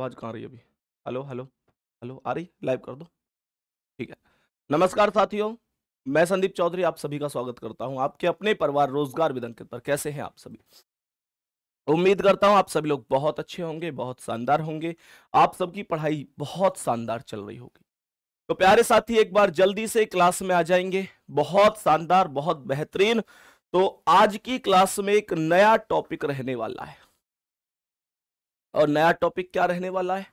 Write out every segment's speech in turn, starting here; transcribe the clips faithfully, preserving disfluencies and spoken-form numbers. आवाज़ कहाँ आ रही है अभी? हेलो हेलो हेलो आ रही? लाइव कर दो, ठीक है। नमस्कार साथियों, मैं संदीप चौधरी आप सभी का स्वागत करता हूं आपके अपने परिवार रोजगार विद अंकित पर। कैसे हैं आप सभी? उम्मीद करता हूं आप सभी लोग बहुत अच्छे होंगे, बहुत शानदार होंगे। आप सबकी पढ़ाई बहुत शानदार चल रही होगी। तो प्यारे साथी, एक बार जल्दी से क्लास में आ जाएंगे। बहुत शानदार, बहुत बेहतरीन। तो आज की क्लास में एक नया टॉपिक रहने वाला है। और नया टॉपिक क्या रहने वाला है?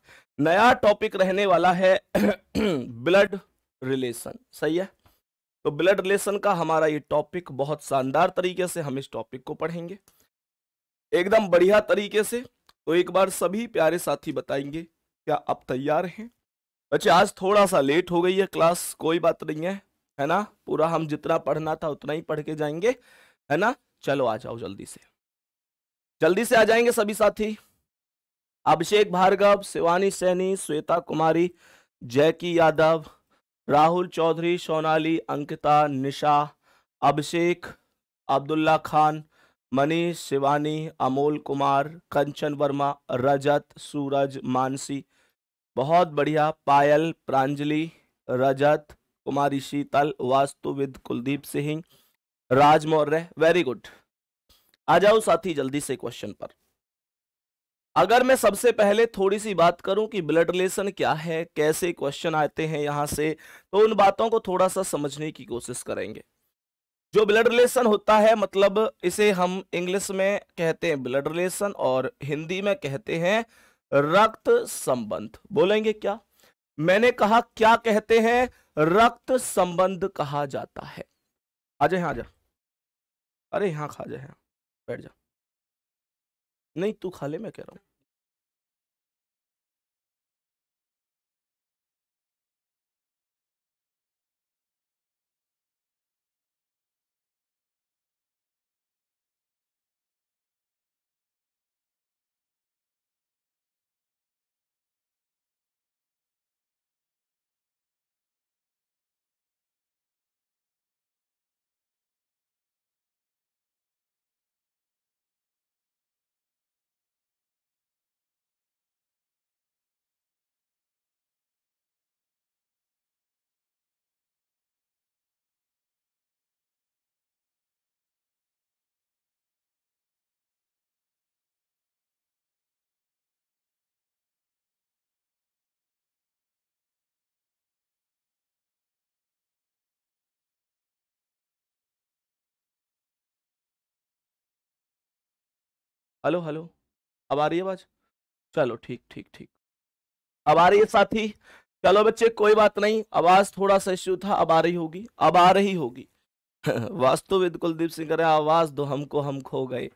नया टॉपिक रहने वाला है ब्लड रिलेशन। सही है? तो ब्लड रिलेशन का हमारा ये टॉपिक, बहुत शानदार तरीके से हम इस टॉपिक को पढ़ेंगे, एकदम बढ़िया तरीके से। तो एक बार सभी प्यारे साथी बताएंगे, क्या आप तैयार हैं? बच्चे आज थोड़ा सा लेट हो गई है क्लास, कोई बात नहीं है, है ना। पूरा हम जितना पढ़ना था उतना ही पढ़ के जाएंगे, है ना। चलो आ जाओ, जल्दी से जल्दी से आ जाएंगे सभी साथी। अभिषेक भार्गव, शिवानी सैनी, श्वेता कुमारी, जय की यादव, राहुल चौधरी, सोनाली, अंकिता, निशा, अभिषेक, अब्दुल्ला खान, मनीष, शिवानी, अमोल, कुमार, कंचन, वर्मा, रजत, सूरज, मानसी, बहुत बढ़िया, पायल, प्रांजलि, रजत कुमारी, शीतल, वास्तुविद, कुलदीप सिंह, राजमौर्य। वेरी गुड, आ जाओ साथी जल्दी से क्वेश्चन पर। अगर मैं सबसे पहले थोड़ी सी बात करूं कि ब्लड रिलेशन क्या है, कैसे क्वेश्चन आते हैं यहां से, तो उन बातों को थोड़ा सा समझने की कोशिश करेंगे। जो ब्लड रिलेशन होता है, मतलब इसे हम इंग्लिश में कहते हैं ब्लड रिलेशन और हिंदी में कहते हैं रक्त संबंध। बोलेंगे क्या? मैंने कहा क्या कहते हैं? रक्त संबंध कहा जाता है। आ जाए, आ जा, अरे यहाँ खा जाए, बैठ जा, नहीं तू खा ले, मैं कह रहा हूँ। हेलो हेलो, अब आ रही है आवाज? चलो ठीक ठीक ठीक, अब आ रही है साथी। चलो बच्चे, कोई बात नहीं, आवाज थोड़ा सा इश्यू था, अब आ रही होगी, अब आ रही होगी। वास्तुविद कुलदीप सिंह कह रहे आवाज दो हमको, हम खो गए।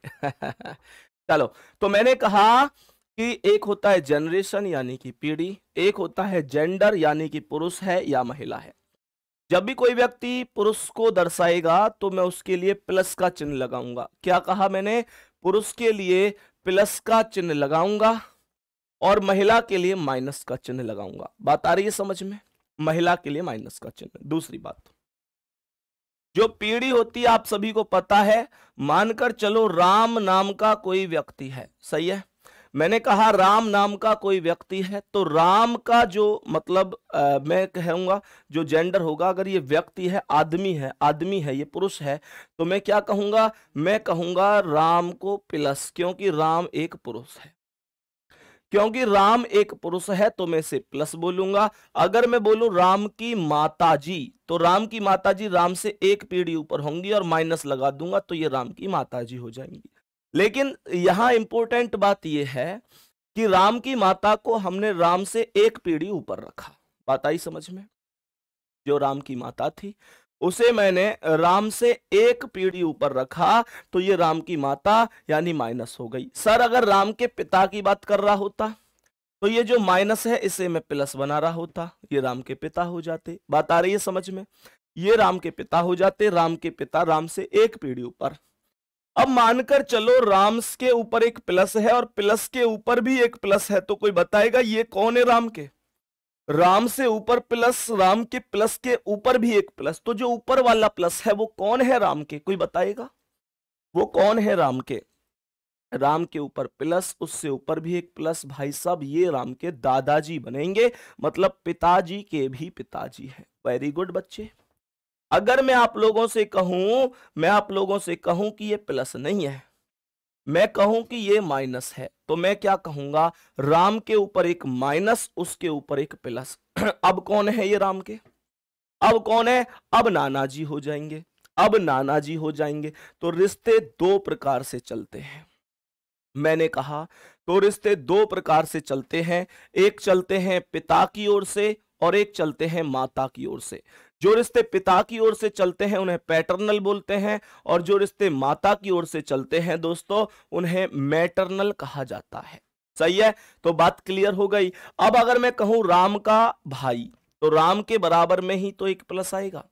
चलो, तो मैंने कहा कि एक होता है जनरेशन यानी कि पीढ़ी, एक होता है जेंडर यानी कि पुरुष है या महिला है। जब भी कोई व्यक्ति पुरुष को दर्शाएगा तो मैं उसके लिए प्लस का चिन्ह लगाऊंगा। क्या कहा मैंने? पुरुष के लिए प्लस का चिन्ह लगाऊंगा और महिला के लिए माइनस का चिन्ह लगाऊंगा। बात आ रही है समझ में? महिला के लिए माइनस का चिन्ह। दूसरी बात, जो पीढ़ी होती है आप सभी को पता है, मानकर चलो राम नाम का कोई व्यक्ति है। सही है? मैंने कहा राम नाम का कोई व्यक्ति है, तो राम का जो मतलब आ, मैं कहूंगा जो जेंडर होगा, अगर ये व्यक्ति है, आदमी है, आदमी है ये पुरुष है, तो मैं क्या कहूंगा? मैं कहूंगा राम को प्लस, क्योंकि राम एक पुरुष है, क्योंकि राम एक पुरुष है तो मैं इसे प्लस बोलूंगा। अगर मैं बोलूं राम की माताजी, तो राम की माताजी राम से एक पीढ़ी ऊपर होंगी और माइनस लगा दूंगा, तो ये राम की माताजी हो जाएंगी। लेकिन यहां इंपॉर्टेंट बात यह है कि राम की माता को हमने राम से एक पीढ़ी ऊपर रखा। बात आई समझ में? जो राम की माता थी उसे मैंने राम से एक पीढ़ी ऊपर रखा, तो ये राम की माता यानी माइनस हो गई। सर अगर राम के पिता की बात कर रहा होता तो ये जो माइनस है इसे मैं प्लस बना रहा होता, ये राम के पिता हो जाते। बात आ रही है समझ में? ये राम के पिता हो जाते, राम के पिता राम से एक पीढ़ी ऊपर। अब मानकर चलो राम के ऊपर एक प्लस है और प्लस के ऊपर भी एक प्लस है, तो कोई बताएगा ये कौन है? राम के, राम से ऊपर प्लस, राम के प्लस के ऊपर भी एक प्लस, तो जो ऊपर वाला प्लस है वो कौन है? राम के। कोई बताएगा वो कौन है? राम के। राम के ऊपर प्लस, उससे ऊपर भी एक प्लस, भाई साहब ये राम के दादाजी बनेंगे, मतलब पिताजी के भी पिताजी हैं। वेरी गुड बच्चे। अगर मैं आप लोगों से कहूं, मैं आप लोगों से कहूं कि ये प्लस नहीं है, मैं कहूं कि ये माइनस है, तो मैं क्या कहूंगा, राम के ऊपर एक माइनस, उसके ऊपर एक प्लस। अब कौन है ये राम के, अब कौन है, अब नाना जी हो जाएंगे, अब नाना जी हो जाएंगे। तो रिश्ते दो प्रकार से चलते हैं, मैंने कहा तो रिश्ते दो प्रकार से चलते हैं, एक चलते हैं पिता की ओर से और एक चलते हैं माता की ओर से। जो रिश्ते पिता की ओर से चलते हैं उन्हें पैटर्नल बोलते हैं, और जो रिश्ते माता की ओर से चलते हैं दोस्तों उन्हें मैटर्नल कहा जाता है। सही है, तो बात क्लियर हो गई। अब अगर मैं कहूं राम का भाई, तो राम के बराबर में ही तो एक प्लस आएगा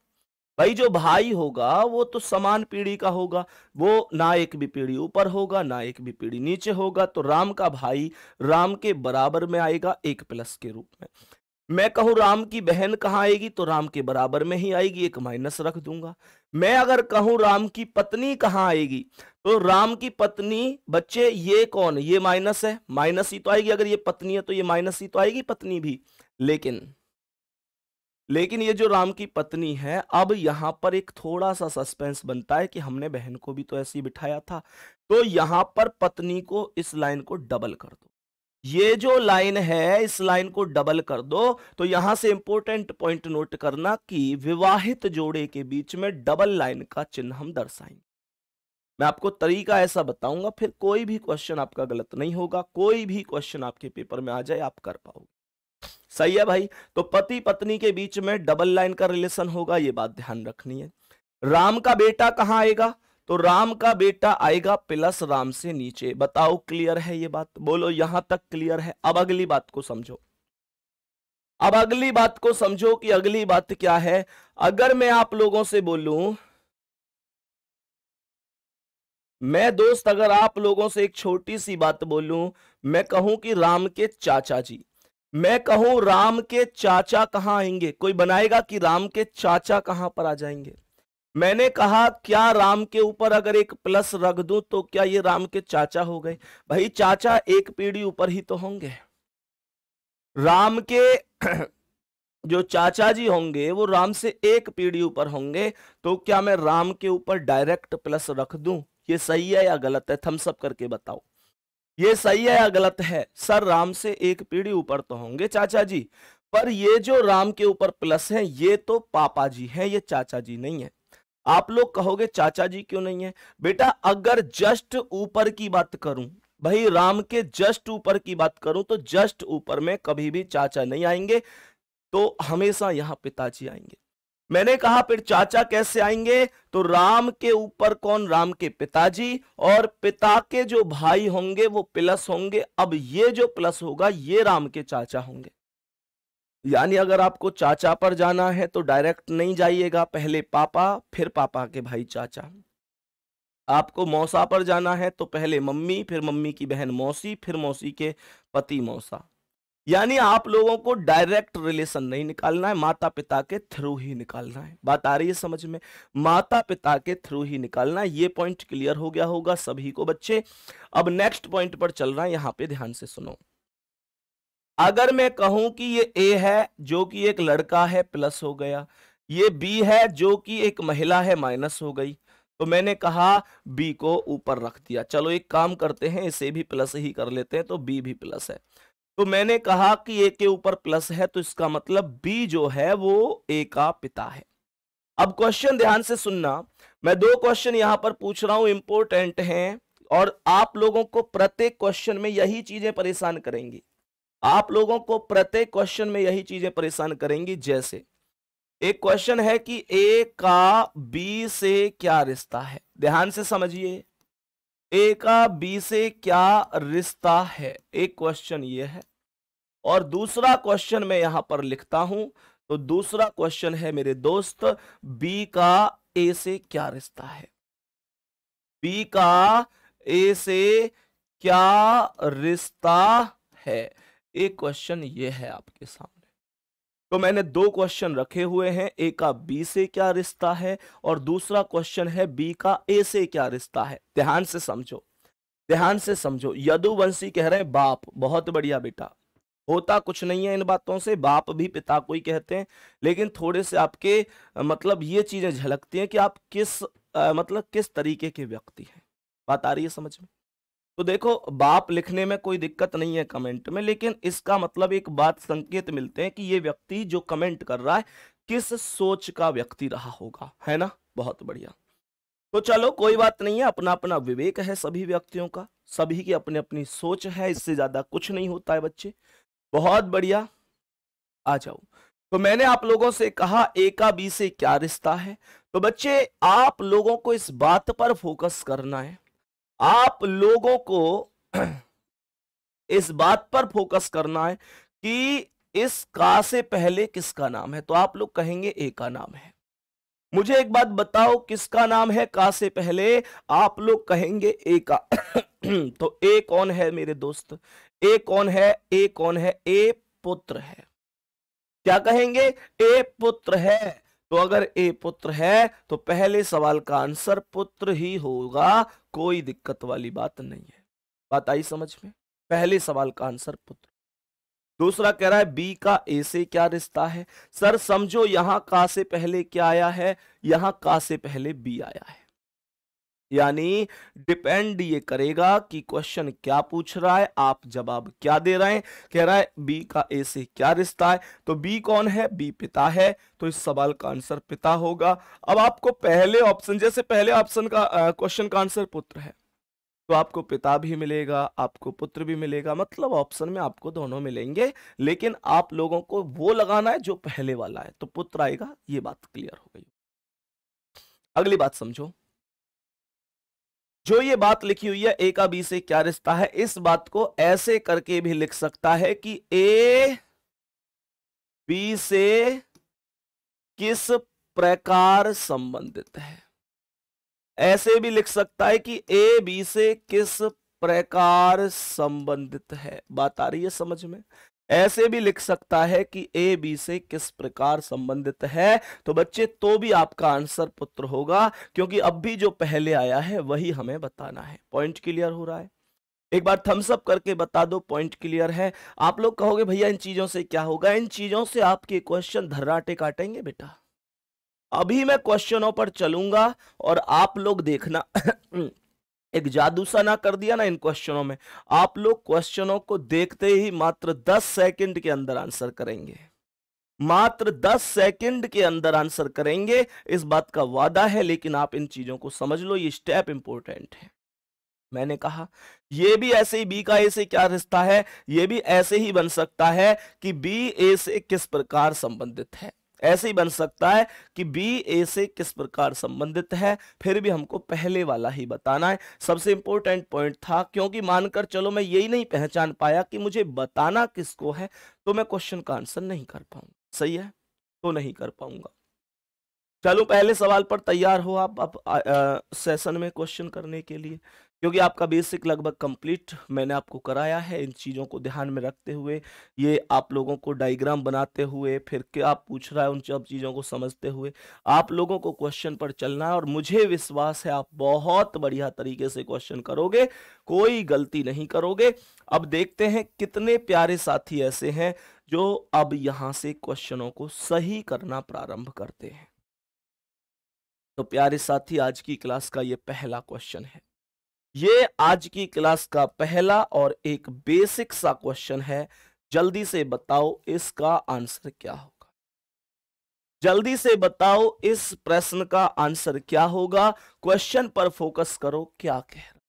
भाई। जो भाई होगा वो तो समान पीढ़ी का होगा, वो ना एक भी पीढ़ी ऊपर होगा ना एक भी पीढ़ी नीचे होगा, तो राम का भाई राम के बराबर में आएगा एक प्लस के रूप में। मैं कहूँ राम की बहन कहाँ आएगी, तो राम के बराबर में ही आएगी, एक माइनस रख दूंगा। मैं अगर कहूँ राम की पत्नी कहाँ आएगी, तो राम की पत्नी बच्चे ये कौन, ये माइनस है, माइनस ही तो आएगी। अगर ये पत्नी है तो ये माइनस ही तो आएगी, पत्नी भी। लेकिन लेकिन ये जो राम की पत्नी है, अब यहाँ पर एक थोड़ा सा सस्पेंस बनता है कि हमने बहन को भी तो ऐसे ही बिठाया था, तो यहाँ पर पत्नी को, इस लाइन को डबल कर दो, ये जो लाइन है इस लाइन को डबल कर दो। तो यहाँ से इंपॉर्टेंट पॉइंट नोट करना कि विवाहित जोड़े के बीच में डबल लाइन का चिन्ह हम दर्शाएंगे। मैं आपको तरीका ऐसा बताऊंगा, फिर कोई भी क्वेश्चन आपका गलत नहीं होगा, कोई भी क्वेश्चन आपके पेपर में आ जाए आप कर पाओगे। सही है भाई। तो पति पत्नी के बीच में डबल लाइन का रिलेशन होगा, ये बात ध्यान रखनी है। राम का बेटा कहाँ आएगा, तो राम का बेटा आएगा प्लस राम से नीचे। बताओ क्लियर है ये बात, बोलो यहां तक क्लियर है। अब अगली बात को समझो, अब अगली बात को समझो कि अगली बात क्या है। अगर मैं आप लोगों से बोलूं, मैं दोस्त अगर आप लोगों से एक छोटी सी बात बोलूं, मैं कहूं कि राम के चाचा जी, मैं कहूं राम के चाचा कहाँ आएंगे, कोई बनाएगा कि राम के चाचा कहाँ पर आ जाएंगे। मैंने कहा क्या राम के ऊपर अगर एक प्लस रख दूं तो क्या ये राम के चाचा हो गए, भाई चाचा एक पीढ़ी ऊपर ही तो होंगे। राम के जो चाचा जी होंगे वो राम से एक पीढ़ी ऊपर होंगे, तो क्या मैं राम के ऊपर डायरेक्ट प्लस रख दूं, ये सही है या गलत है, थम्स अप करके बताओ ये सही है या गलत है। सर राम से एक पीढ़ी ऊपर तो होंगे चाचा जी, पर ये जो राम के ऊपर प्लस है ये तो पापा जी हैं, ये चाचा जी नहीं है। आप लोग कहोगे चाचा जी क्यों नहीं है, बेटा अगर जस्ट ऊपर की बात करूं, भाई राम के जस्ट ऊपर की बात करूं तो जस्ट ऊपर में कभी भी चाचा नहीं आएंगे, तो हमेशा यहाँ पिताजी आएंगे। मैंने कहा फिर चाचा कैसे आएंगे, तो राम के ऊपर कौन, राम के पिताजी, और पिता के जो भाई होंगे वो प्लस होंगे। अब ये जो प्लस होगा ये राम के चाचा होंगे, यानी अगर आपको चाचा पर जाना है तो डायरेक्ट नहीं जाइएगा, पहले पापा फिर पापा के भाई चाचा। आपको मौसा पर जाना है तो पहले मम्मी फिर मम्मी की बहन मौसी फिर मौसी के पति मौसा, यानी आप लोगों को डायरेक्ट रिलेशन नहीं निकालना है, माता पिता के थ्रू ही निकालना है। बात आ रही है समझ में, माता पिता के थ्रू ही निकालना है। ये पॉइंट क्लियर हो गया होगा सभी को बच्चे। अब नेक्स्ट पॉइंट पर चल रहा है, यहाँ पे ध्यान से सुनो। अगर मैं कहूं कि ये ए है जो कि एक लड़का है, प्लस हो गया, ये बी है जो कि एक महिला है, माइनस हो गई, तो मैंने कहा बी को ऊपर रख दिया। चलो एक काम करते हैं, इसे भी प्लस ही कर लेते हैं, तो बी भी प्लस है। तो मैंने कहा कि ए के ऊपर प्लस है, तो इसका मतलब बी जो है वो ए का पिता है। अब क्वेश्चन ध्यान से सुनना, मैं दो क्वेश्चन यहां पर पूछ रहा हूं, इंपॉर्टेंट हैं, और आप लोगों को प्रत्येक क्वेश्चन में यही चीजें परेशान करेंगी, आप लोगों को प्रत्येक क्वेश्चन में यही चीजें परेशान करेंगी। जैसे एक क्वेश्चन है कि ए का बी से क्या रिश्ता है, ध्यान से समझिए, ए का बी से क्या रिश्ता है, एक क्वेश्चन ये है। और दूसरा क्वेश्चन मैं यहां पर लिखता हूं, तो दूसरा क्वेश्चन है मेरे दोस्त, बी का ए से क्या रिश्ता है, बी का ए से क्या रिश्ता है, एक क्वेश्चन ये है आपके सामने। तो मैंने दो क्वेश्चन रखे हुए हैं, ए का बी से क्या रिश्ता है और दूसरा क्वेश्चन है बी का ए से क्या रिश्ता है। ध्यान से समझो, ध्यान से समझो, यदुवंशी कह रहे हैं बाप, बहुत बढ़िया बेटा, होता कुछ नहीं है इन बातों से, बाप भी पिता को ही कहते हैं, लेकिन थोड़े से आपके मतलब ये चीजें झलकती हैं कि आप किस आ, मतलब किस तरीके के व्यक्ति हैं। बात आ रही है समझ में? तो देखो बाप लिखने में कोई दिक्कत नहीं है कमेंट में, लेकिन इसका मतलब एक बात संकेत मिलते हैं कि ये व्यक्ति जो कमेंट कर रहा है किस सोच का व्यक्ति रहा होगा, है ना? बहुत बढ़िया। तो चलो कोई बात नहीं है, अपना अपना विवेक है सभी व्यक्तियों का, सभी की अपनी अपनी सोच है, इससे ज्यादा कुछ नहीं होता है बच्चे। बहुत बढ़िया, आ जाओ। तो मैंने आप लोगों से कहा ए का बी से क्या रिश्ता है, तो बच्चे आप लोगों को इस बात पर फोकस करना है, आप लोगों को इस बात पर फोकस करना है कि इस का से पहले किसका नाम है। तो आप लोग कहेंगे ए का नाम है। मुझे एक बात बताओ किसका नाम है का से पहले? आप लोग कहेंगे ए का। तो ए कौन है मेरे दोस्त? ए कौन है? ए कौन है? ए पुत्र है। क्या कहेंगे? ए पुत्र है। तो अगर ए पुत्र है तो पहले सवाल का आंसर पुत्र ही होगा, कोई दिक्कत वाली बात नहीं है। बात आई समझ में? पहले सवाल का आंसर पुत्र। दूसरा कह रहा है बी का ए से क्या रिश्ता है। सर समझो यहां का से पहले क्या आया है? यहां का से पहले बी आया है, यानी डिपेंड ये करेगा कि क्वेश्चन क्या पूछ रहा है, आप जवाब क्या दे रहे हैं। कह रहा है बी का ए से क्या रिश्ता है, तो बी कौन है? बी पिता है, तो इस सवाल का आंसर पिता होगा। अब आपको पहले ऑप्शन, जैसे पहले ऑप्शन का क्वेश्चन का आंसर पुत्र है, तो आपको पिता भी मिलेगा, आपको पुत्र भी मिलेगा, मतलब ऑप्शन में आपको दोनों मिलेंगे, लेकिन आप लोगों को वो लगाना है जो पहले वाला है, तो पुत्र आएगा। ये बात क्लियर हो गई। अगली बात समझो, जो ये बात लिखी हुई है ए का बी से क्या रिश्ता है, इस बात को ऐसे करके भी लिख सकता है कि ए बी से किस प्रकार संबंधित है। ऐसे भी लिख सकता है कि ए बी से किस प्रकार संबंधित है। बात आ रही है समझ में? ऐसे भी लिख सकता है कि ए बी से किस प्रकार संबंधित है। तो बच्चे तो भी आपका आंसर पुत्र होगा, क्योंकि अब भी जो पहले आया है वही हमें बताना है। पॉइंट क्लियर हो रहा है? एक बार थम्स अप करके बता दो पॉइंट क्लियर है। आप लोग कहोगे भैया इन चीजों से क्या होगा? इन चीजों से आपके क्वेश्चन धर्राटे काटेंगे बेटा। अभी मैं क्वेश्चनों पर चलूंगा और आप लोग देखना एक जादू सा ना कर दिया ना इन क्वेश्चनों में, आप लोग क्वेश्चनों को देखते ही मात्र दस सेकंड के अंदर आंसर करेंगे, मात्र दस सेकंड के अंदर आंसर करेंगे, इस बात का वादा है। लेकिन आप इन चीजों को समझ लो, ये स्टेप इंपॉर्टेंट है। मैंने कहा ये भी ऐसे ही बी का ए से क्या रिश्ता है, ये भी ऐसे ही बन सकता है कि बी ए से किस प्रकार संबंधित है, ऐसे ही बन सकता है कि बी ए से किस प्रकार संबंधित है, फिर भी हमको पहले वाला ही बताना है। सबसे इंपॉर्टेंट पॉइंट था, क्योंकि मानकर चलो मैं यही नहीं पहचान पाया कि मुझे बताना किसको है, तो मैं क्वेश्चन का आंसर नहीं कर पाऊंगा। सही है? तो नहीं कर पाऊंगा। चलो पहले सवाल पर तैयार हो आप, आप आ, आ, सेशन में क्वेश्चन करने के लिए, क्योंकि आपका बेसिक लगभग कंप्लीट मैंने आपको कराया है। इन चीज़ों को ध्यान में रखते हुए, ये आप लोगों को डायग्राम बनाते हुए, फिर क्या आप पूछ रहा है उन सब चीज़ों को समझते हुए आप लोगों को क्वेश्चन पर चलना है। और मुझे विश्वास है आप बहुत बढ़िया तरीके से क्वेश्चन करोगे, कोई गलती नहीं करोगे। अब देखते हैं कितने प्यारे साथी ऐसे हैं जो अब यहाँ से क्वेश्चनों को सही करना प्रारंभ करते हैं। तो प्यारे साथी, आज की क्लास का ये पहला क्वेश्चन है, ये आज की क्लास का पहला और एक बेसिक सा क्वेश्चन है। जल्दी से बताओ इसका आंसर क्या होगा, जल्दी से बताओ इस प्रश्न का आंसर क्या होगा। क्वेश्चन पर फोकस करो क्या कह रहा है,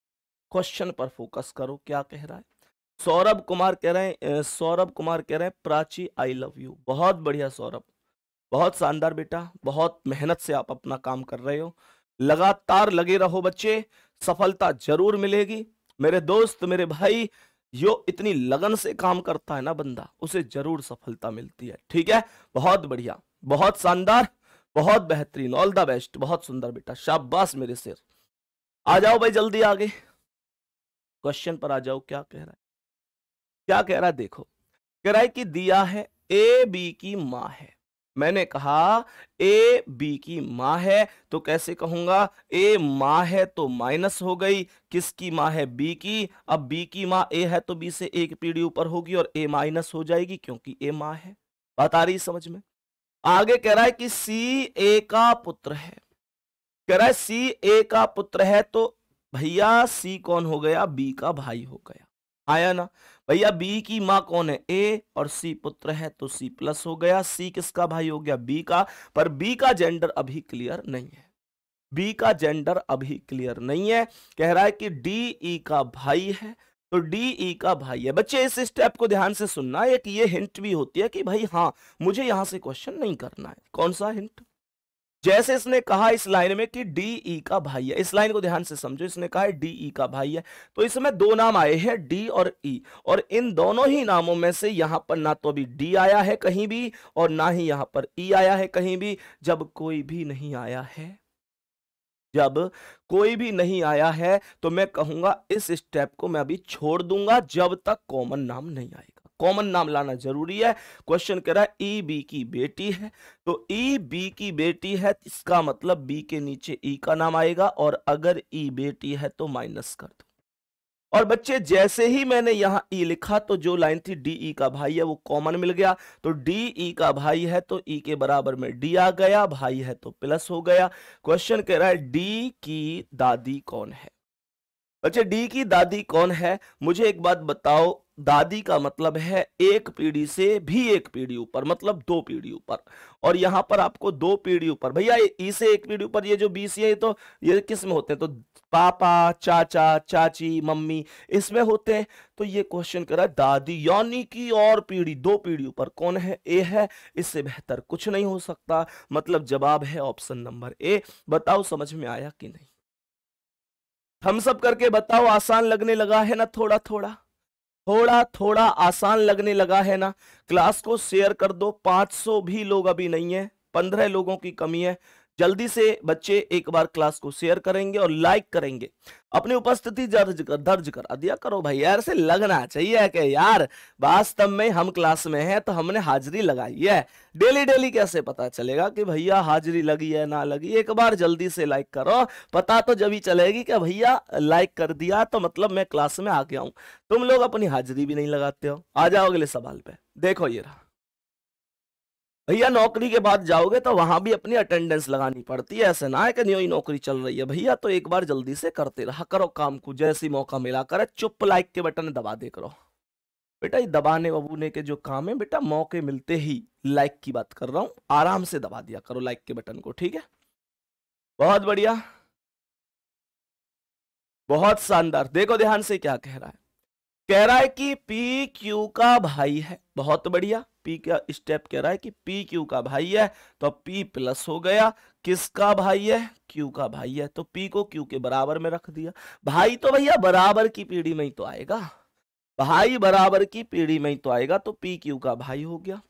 क्वेश्चन पर फोकस करो क्या कह रहा है। सौरभ कुमार कह रहे हैं, सौरभ कुमार कह रहे हैं प्राची आई लव यू। बहुत बढ़िया सौरभ, बहुत शानदार बेटा, बहुत मेहनत से आप अपना काम कर रहे हो, लगातार लगे रहो बच्चे, सफलता जरूर मिलेगी मेरे दोस्त, मेरे भाई। यो इतनी लगन से काम करता है ना बंदा, उसे जरूर सफलता मिलती है। ठीक है, बहुत बढ़िया, बहुत शानदार, बहुत बेहतरीन, ऑल द बेस्ट, बहुत सुंदर बेटा, शाबाश मेरे सिर। आ जाओ भाई जल्दी आगे, क्वेश्चन पर आ जाओ। क्या कह रहा है, क्या कह रहा है? देखो, कह रहा है कि दिया है ए बी की माँ है। मैंने कहा ए बी की माँ है तो कैसे कहूंगा ए माँ है तो माइनस हो गई, किसकी माँ है बी की। अब बी की माँ ए है तो बी से एक पीढ़ी ऊपर होगी और ए माइनस हो जाएगी क्योंकि ए माँ है। बात आ रही समझ में। आगे कह रहा है कि सी ए का पुत्र है, कह रहा है सी ए का पुत्र है तो भैया सी कौन हो गया, बी का भाई हो गया। आया ना भैया, बी की माँ कौन है ए और सी पुत्र है तो सी प्लस हो गया। सी किसका भाई हो गया बी का, पर बी का जेंडर अभी क्लियर नहीं है, बी का जेंडर अभी क्लियर नहीं है। कह रहा है कि डी ई का भाई है तो डी ई का भाई है। बच्चे इस स्टेप को ध्यान से सुनना, एक ये हिंट भी होती है कि भाई हाँ मुझे यहां से क्वेश्चन नहीं करना है। कौन सा हिंट, जैसे इसने कहा इस लाइन में कि डी ई का भाई है, इस लाइन को ध्यान से समझो, इसने कहा है डी ई का भाई है तो इसमें दो नाम आए हैं डी और ई, और इन दोनों ही नामों में से यहाँ पर ना तो अभी डी आया है कहीं भी और ना ही यहाँ पर ई आया है कहीं भी। जब कोई भी नहीं आया है, जब कोई भी नहीं आया है तो मैं कहूंगा इस स्टेप को मैं अभी छोड़ दूंगा जब तक कॉमन नाम नहीं आएगा। कॉमन नाम लाना जरूरी है। क्वेश्चन कह रहा है ई बी की बेटी है तो ई बी की बेटी है, इसका मतलब बी के नीचे ई का नाम आएगा और अगर ई बेटी है तो माइनस कर दो। और बच्चे जैसे ही मैंने यहाँ ई लिखा तो जो लाइन थी डी ई का भाई है वो कॉमन मिल गया तो डी ई का भाई है तो ई के बराबर में डी आ गया, भाई है तो प्लस हो गया। क्वेश्चन कह रहा है डी की दादी कौन है। बच्चे डी की दादी कौन है, मुझे एक बात बताओ, दादी का मतलब है एक पीढ़ी से भी एक पीढ़ी ऊपर, मतलब दो पीढ़ी ऊपर, और यहाँ पर आपको दो पीढ़ी ऊपर, भैया ई से एक पीढ़ी ऊपर, ये जो बी सी है तो ये किस में होते हैं, तो पापा चाचा चाची मम्मी इसमें होते हैं। तो ये क्वेश्चन करा दादी यानी कि और पीढ़ी, दो पीढ़ी ऊपर कौन है ए है, इससे बेहतर कुछ नहीं हो सकता। मतलब जवाब है ऑप्शन नंबर ए। बताओ समझ में आया कि नहीं, हम सब करके बताओ, आसान लगने लगा है ना, थोड़ा थोड़ा थोड़ा थोड़ा आसान लगने लगा है ना। क्लास को शेयर कर दो, पाँच सौ भी लोग अभी नहीं है, पंद्रह लोगों की कमी है। जल्दी से बच्चे एक बार क्लास को शेयर करेंगे और लाइक करेंगे, अपनी उपस्थिति दर्ज कर दर्ज करा दिया करो भाई, यार से लगना चाहिए कि यार वास्तव में हम क्लास में हैं तो हमने हाजिरी लगाई है। डेली डेली कैसे पता चलेगा कि भैया हाजिरी लगी है ना लगी, एक बार जल्दी से लाइक करो, पता तो जब ही चलेगी कि भैया लाइक कर दिया तो मतलब मैं क्लास में आ गया हूँ। तुम लोग अपनी हाजिरी भी नहीं लगाते हो। आ जाओ अगले सवाल पे, देखो ये रहा भैया, नौकरी के बाद जाओगे तो वहां भी अपनी अटेंडेंस लगानी पड़ती है, ऐसे ना है कि न्यू नौकरी चल रही है भैया, तो एक बार जल्दी से करते रहा करो काम को, जैसे मौका मिला कर चुप लाइक के बटन दबा दे करो। बेटा ये दबाने बबूने के जो काम है बेटा, मौके मिलते ही, लाइक की बात कर रहा हूँ, आराम से दबा दिया करो लाइक के बटन को, ठीक है। बहुत बढ़िया, बहुत शानदार। देखो ध्यान से क्या कह रहा है, कह रहा है कि पी क्यू का भाई है। बहुत बढ़िया, पी का स्टेप कह रहा है कि पी क्यू का भाई है तो पी प्लस हो गया, किसका भाई है क्यू का भाई है तो पी को क्यू के बराबर में रख दिया। भाई तो भैया बराबर की पीढ़ी में ही तो आएगा, भाई बराबर की पीढ़ी में ही तो आएगा तो पी क्यू का भाई हो गया।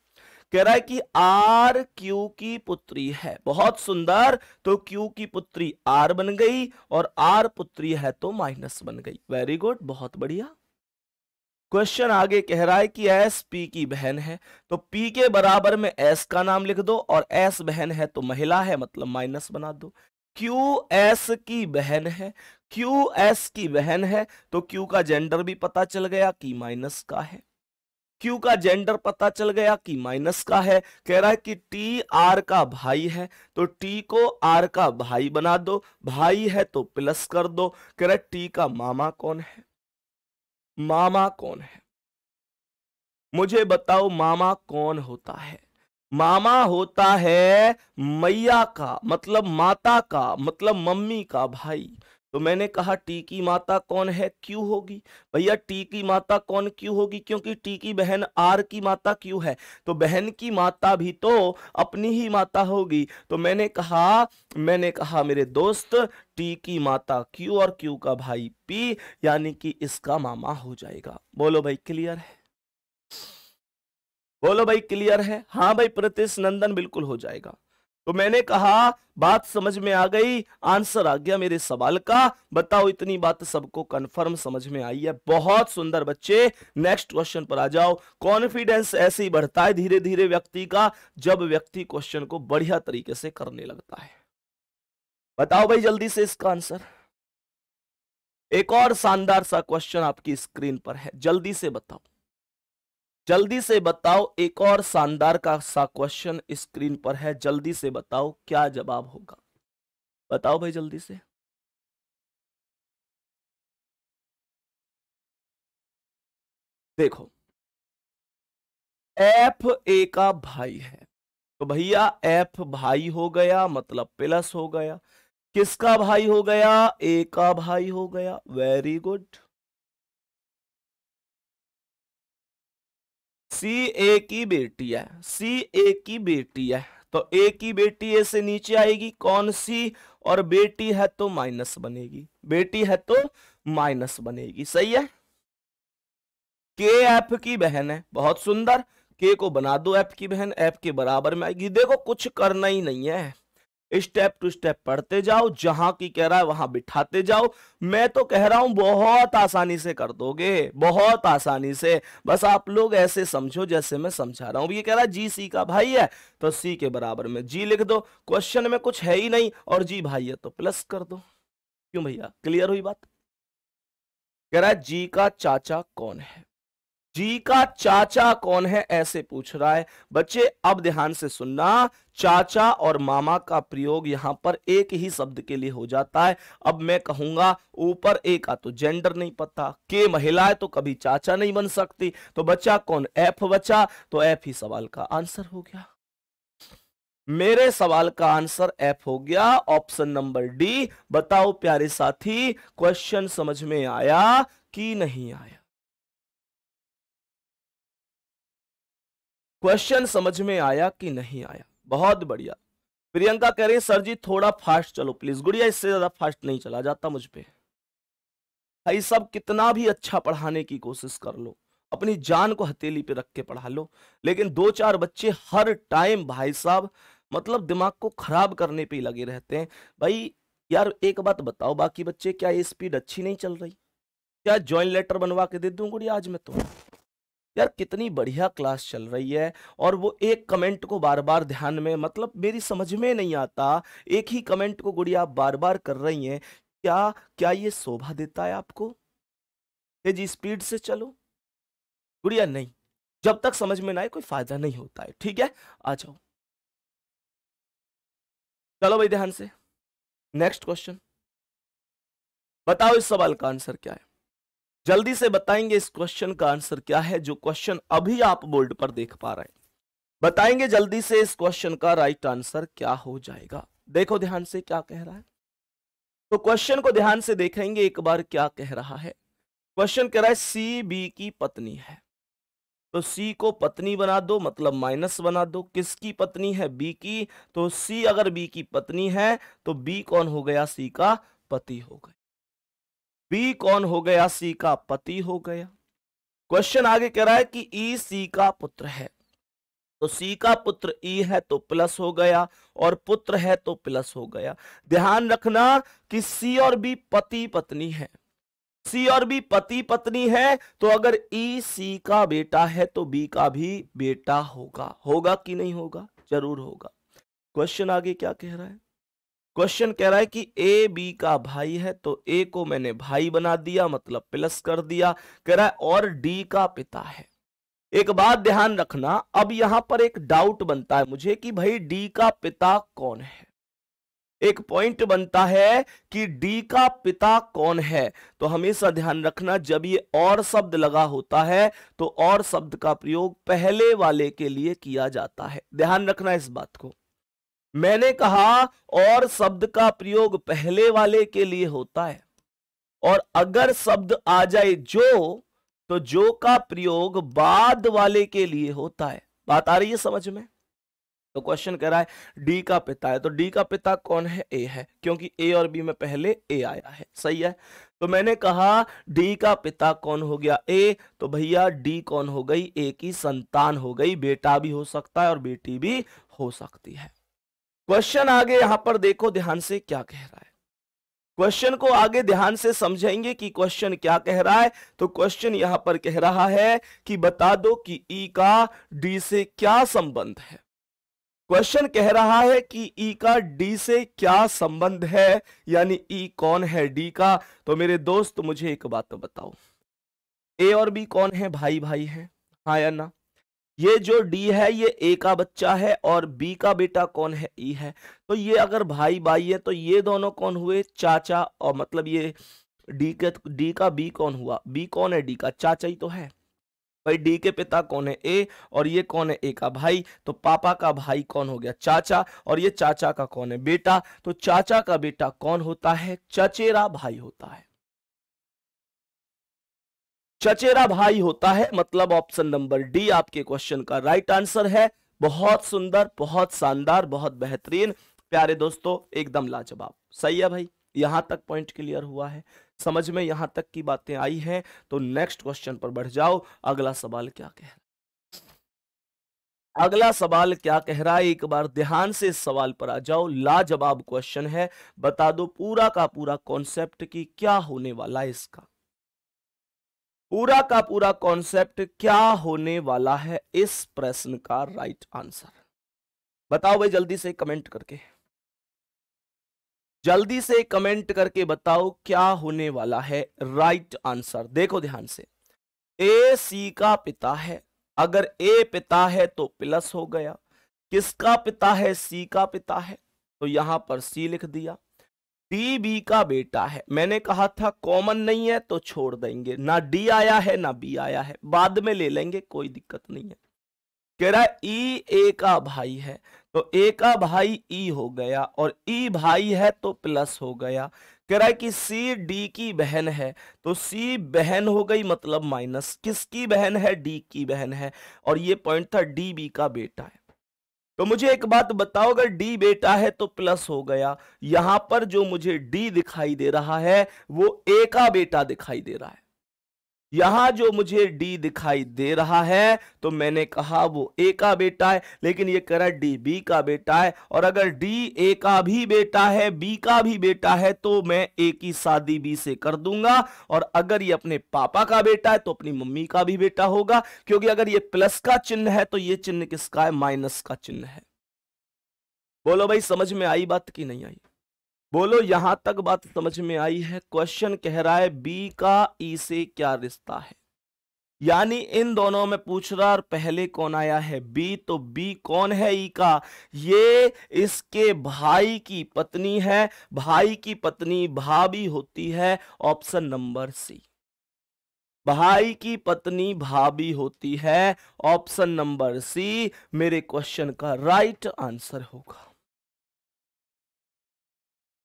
कह रहा है कि आर क्यू की पुत्री है। बहुत सुंदर, तो क्यू की पुत्री आर बन गई और आर पुत्री है तो माइनस बन गई। वेरी गुड, बहुत बढ़िया। क्वेश्चन आगे कह रहा है कि एस पी की बहन है तो पी के बराबर में एस का नाम लिख दो और एस बहन है तो महिला है, मतलब माइनस बना दो। क्यू एस की बहन है, क्यू एस की बहन है तो क्यू का जेंडर भी पता चल गया कि माइनस का है, क्यू का जेंडर पता चल गया कि माइनस का है। कह रहा है कि टी आर का भाई है तो टी को आर का भाई बना दो, भाई है तो प्लस कर दो। कह रहा है टी का मामा कौन है, मामा कौन है, मुझे बताओ मामा कौन होता है। मामा होता है मैया का, मतलब माता का, मतलब मम्मी का भाई। तो मैंने कहा टी की माता कौन है, क्यू होगी। भैया टी की माता कौन क्यू होगी, क्योंकि टी की बहन आर की माता क्यू है तो बहन की माता भी तो अपनी ही माता होगी। तो मैंने कहा मैंने कहा मेरे दोस्त टी की माता क्यू और क्यू का भाई पी, यानी कि इसका मामा हो जाएगा। बोलो भाई क्लियर है, बोलो भाई क्लियर है। हाँ भाई प्रतीश नंदन, बिल्कुल हो जाएगा। तो मैंने कहा बात समझ में आ गई, आंसर आ गया मेरे सवाल का। बताओ इतनी बात सबको कंफर्म समझ में आई है। बहुत सुंदर बच्चे, नेक्स्ट क्वेश्चन पर आ जाओ। कॉन्फिडेंस ऐसे ही बढ़ता है धीरे धीरे व्यक्ति का, जब व्यक्ति क्वेश्चन को बढ़िया तरीके से करने लगता है। बताओ भाई जल्दी से इसका आंसर। एक और शानदार सा क्वेश्चन आपकी स्क्रीन पर है, जल्दी से बताओ, जल्दी से बताओ। एक और शानदार का सा क्वेश्चन स्क्रीन पर है, जल्दी से बताओ क्या जवाब होगा। बताओ भाई जल्दी से। देखो एफ ए का भाई है, तो भैया एफ भाई हो गया मतलब प्लस हो गया। किसका भाई हो गया? ए का भाई हो गया। Very good. सी ए की बेटी है, सी ए की बेटी है, तो ए की बेटी ए से नीचे आएगी कौन सी, और बेटी है तो माइनस बनेगी, बेटी है तो माइनस बनेगी। सही है। के एफ की बहन है, बहुत सुंदर। के को बना दो एफ की बहन, एफ के बराबर में आएगी। देखो कुछ करना ही नहीं है, स्टेप टू स्टेप पढ़ते जाओ, जहां की कह रहा है वहां बिठाते जाओ। मैं तो कह रहा हूं बहुत आसानी से कर दोगे, बहुत आसानी से। बस आप लोग ऐसे समझो जैसे मैं समझा रहा हूं। ये कह रहा है जी सी का भाई है, तो सी के बराबर में जी लिख दो, क्वेश्चन में कुछ है ही नहीं, और जी भाई है तो प्लस कर दो। क्यों भैया, क्लियर हुई बात? कह रहा है जी का चाचा कौन है, जी का चाचा कौन है, ऐसे पूछ रहा है। बच्चे अब ध्यान से सुनना, चाचा और मामा का प्रयोग यहाँ पर एक ही शब्द के लिए हो जाता है। अब मैं कहूंगा ऊपर ए का तो जेंडर नहीं पता, के महिला है तो कभी चाचा नहीं बन सकती, तो बच्चा कौन, एफ बच्चा, तो एफ ही सवाल का आंसर हो गया। मेरे सवाल का आंसर एफ हो गया, ऑप्शन नंबर डी। बताओ प्यारे साथी, क्वेश्चन समझ में आया कि नहीं आया? क्वेश्चन समझ में आया कि नहीं आया? बहुत बढ़िया। प्रियंका कह रही है सर जी थोड़ा फास्ट चलो प्लीज। गुड़िया इससे ज्यादा फास्ट नहीं चला जाता मुझ पे। भाई सब कितना भी अच्छा पढ़ाने की कोशिश कर लो, अपनी जान को हथेली पे रख के पढ़ा लो, लेकिन दो चार बच्चे हर टाइम भाई साहब मतलब दिमाग को खराब करने पे ही लगे रहते हैं। भाई यार एक बात बताओ, बाकी बच्चे क्या ये स्पीड अच्छी नहीं चल रही? क्या ज्वाइन लेटर बनवा के दे दूं गुड़िया आज मैं तो? यार कितनी बढ़िया क्लास चल रही है, और वो एक कमेंट को बार बार ध्यान में, मतलब मेरी समझ में नहीं आता, एक ही कमेंट को गुड़िया आप बार बार कर रही हैं। क्या क्या ये शोभा देता है आपको? ये जी स्पीड से चलो गुड़िया, नहीं, जब तक समझ में ना आए कोई फायदा नहीं होता है। ठीक है, आ जाओ, चलो भाई ध्यान से। नेक्स्ट क्वेश्चन बताओ इस सवाल का आंसर क्या है, जल्दी से बताएंगे इस क्वेश्चन का आंसर क्या है, जो क्वेश्चन अभी आप बोर्ड पर देख पा रहे हैं। बताएंगे जल्दी से इस क्वेश्चन का राइट आंसर क्या हो जाएगा। देखो ध्यान से क्या कह रहा है, तो क्वेश्चन को ध्यान से देखेंगे एक बार क्या कह रहा है। क्वेश्चन कह रहा है सी बी की पत्नी है, तो सी को पत्नी बना दो मतलब माइनस बना दो। किसकी पत्नी है? बी की, तो सी अगर बी की पत्नी है तो बी कौन हो गया? सी का पति हो गया। बी कौन हो गया? सी का पति हो गया। क्वेश्चन आगे कह रहा है कि ई सी का पुत्र है, तो सी का पुत्र ई है तो प्लस हो गया, और पुत्र है तो प्लस हो गया। ध्यान रखना कि सी और बी पति पत्नी है, सी और बी पति पत्नी है, तो अगर ई सी का बेटा है तो बी का भी बेटा होगा। होगा कि नहीं होगा? जरूर होगा। क्वेश्चन आगे क्या कह रहा है? क्वेश्चन कह रहा है कि ए बी का भाई है, तो ए को मैंने भाई बना दिया मतलब प्लस कर दिया। कह रहा है और डी का पिता है। एक बात ध्यान रखना, अब यहां पर एक डाउट बनता है मुझे कि भाई डी का पिता कौन है। एक पॉइंट बनता है कि डी का पिता कौन है, तो हमेशा ध्यान रखना जब ये और शब्द लगा होता है तो और शब्द का प्रयोग पहले वाले के लिए किया जाता है। ध्यान रखना इस बात को, मैंने कहा और शब्द का प्रयोग पहले वाले के लिए होता है, और अगर शब्द आ जाए जो, तो जो का प्रयोग बाद वाले के लिए होता है। बात आ रही है समझ में? तो क्वेश्चन कह रहा है डी का पिता है, तो डी का पिता कौन है? ए है, क्योंकि ए और बी में पहले ए आया है। सही है, तो मैंने कहा डी का पिता कौन हो गया? ए, तो भैया डी कौन हो गई? ए की संतान हो गई। बेटा भी हो सकता है और बेटी भी हो सकती है। क्वेश्चन आगे यहां पर देखो ध्यान से क्या कह रहा है। क्वेश्चन को आगे ध्यान से समझेंगे कि क्वेश्चन क्या कह रहा है। तो क्वेश्चन यहां पर कह रहा है कि बता दो कि ई का डी से क्या संबंध है। क्वेश्चन कह रहा है कि ई का डी से क्या संबंध है, यानी ई कौन है डी का। तो मेरे दोस्त मुझे एक बात तो बताओ, ए और बी कौन है? भाई भाई है, हाँ या ना? ये जो डी है ये ए का बच्चा है और बी का बेटा कौन है? ई है। तो ये अगर भाई भाई है तो ये दोनों कौन हुए? चाचा। और मतलब ये डी के डी का बी कौन हुआ? बी कौन है डी का? चाचा ही तो है भाई। डी के पिता कौन है? ए। और ये कौन है? ए का भाई। तो पापा का भाई कौन हो गया? चाचा। और ये चाचा का कौन है? बेटा। तो चाचा का बेटा कौन होता है? चचेरा भाई होता है, चचेरा भाई होता है। मतलब ऑप्शन नंबर डी आपके क्वेश्चन का राइट आंसर है। बहुत सुंदर, बहुत शानदार, बहुत बेहतरीन प्यारे दोस्तों, एकदम लाजवाब। सही है भाई, यहां तक पॉइंट क्लियर हुआ है, समझ में यहां तक की बातें आई हैं। तो नेक्स्ट क्वेश्चन पर बढ़ जाओ। अगला सवाल क्या कह रहा है, अगला सवाल क्या कह रहा है, एक बार ध्यान से इस सवाल पर आ जाओ। लाजवाब क्वेश्चन है, बता दो पूरा का पूरा कॉन्सेप्ट की क्या होने वाला है इसका, पूरा का पूरा कॉन्सेप्ट क्या होने वाला है इस प्रश्न का राइट आंसर बताओ भाई। जल्दी से कमेंट करके, जल्दी से कमेंट करके बताओ क्या होने वाला है राइट आंसर। देखो ध्यान से, ए सी का पिता है, अगर ए पिता है तो प्लस हो गया। किसका पिता है? सी का पिता है, तो यहां पर सी लिख दिया। डी बी का बेटा है, मैंने कहा था कॉमन नहीं है तो छोड़ देंगे, ना डी आया है ना बी आया है, बाद में ले लेंगे, कोई दिक्कत नहीं है। कह रहा ई ए का भाई है, तो ए का भाई ई हो गया और ई भाई है तो प्लस हो गया। कह रहा है कि सी डी की बहन है, तो सी बहन हो गई मतलब माइनस। किसकी बहन है? डी की बहन है। और ये पॉइंट था डी बी का बेटा है, तो मुझे एक बात बताओ, अगर डी बेटा है तो प्लस हो गया। यहां पर जो मुझे डी दिखाई दे रहा है वो ए का बेटा दिखाई दे रहा है। यहां जो मुझे डी दिखाई दे रहा है तो मैंने कहा वो ए का बेटा है, लेकिन ये कह रहा है डी बी का बेटा है। और अगर डी ए का भी बेटा है बी का भी बेटा है तो मैं ए की शादी बी से कर दूंगा। और अगर ये अपने पापा का बेटा है तो अपनी मम्मी का भी बेटा होगा, क्योंकि अगर ये प्लस का चिन्ह है तो ये चिन्ह किसका है? माइनस का चिन्ह है। बोलो भाई, समझ में आई बात कि नहीं आई? बोलो, यहां तक बात समझ में आई है? क्वेश्चन कह रहा है बी का ई से क्या रिश्ता है, यानी इन दोनों में पूछ रहा। और पहले कौन आया है? बी। तो बी कौन है? ई का। ये इसके भाई की पत्नी है, भाई की पत्नी भाभी होती है, ऑप्शन नंबर सी। भाई की पत्नी भाभी होती है, ऑप्शन नंबर सी मेरे क्वेश्चन का राइट आंसर होगा।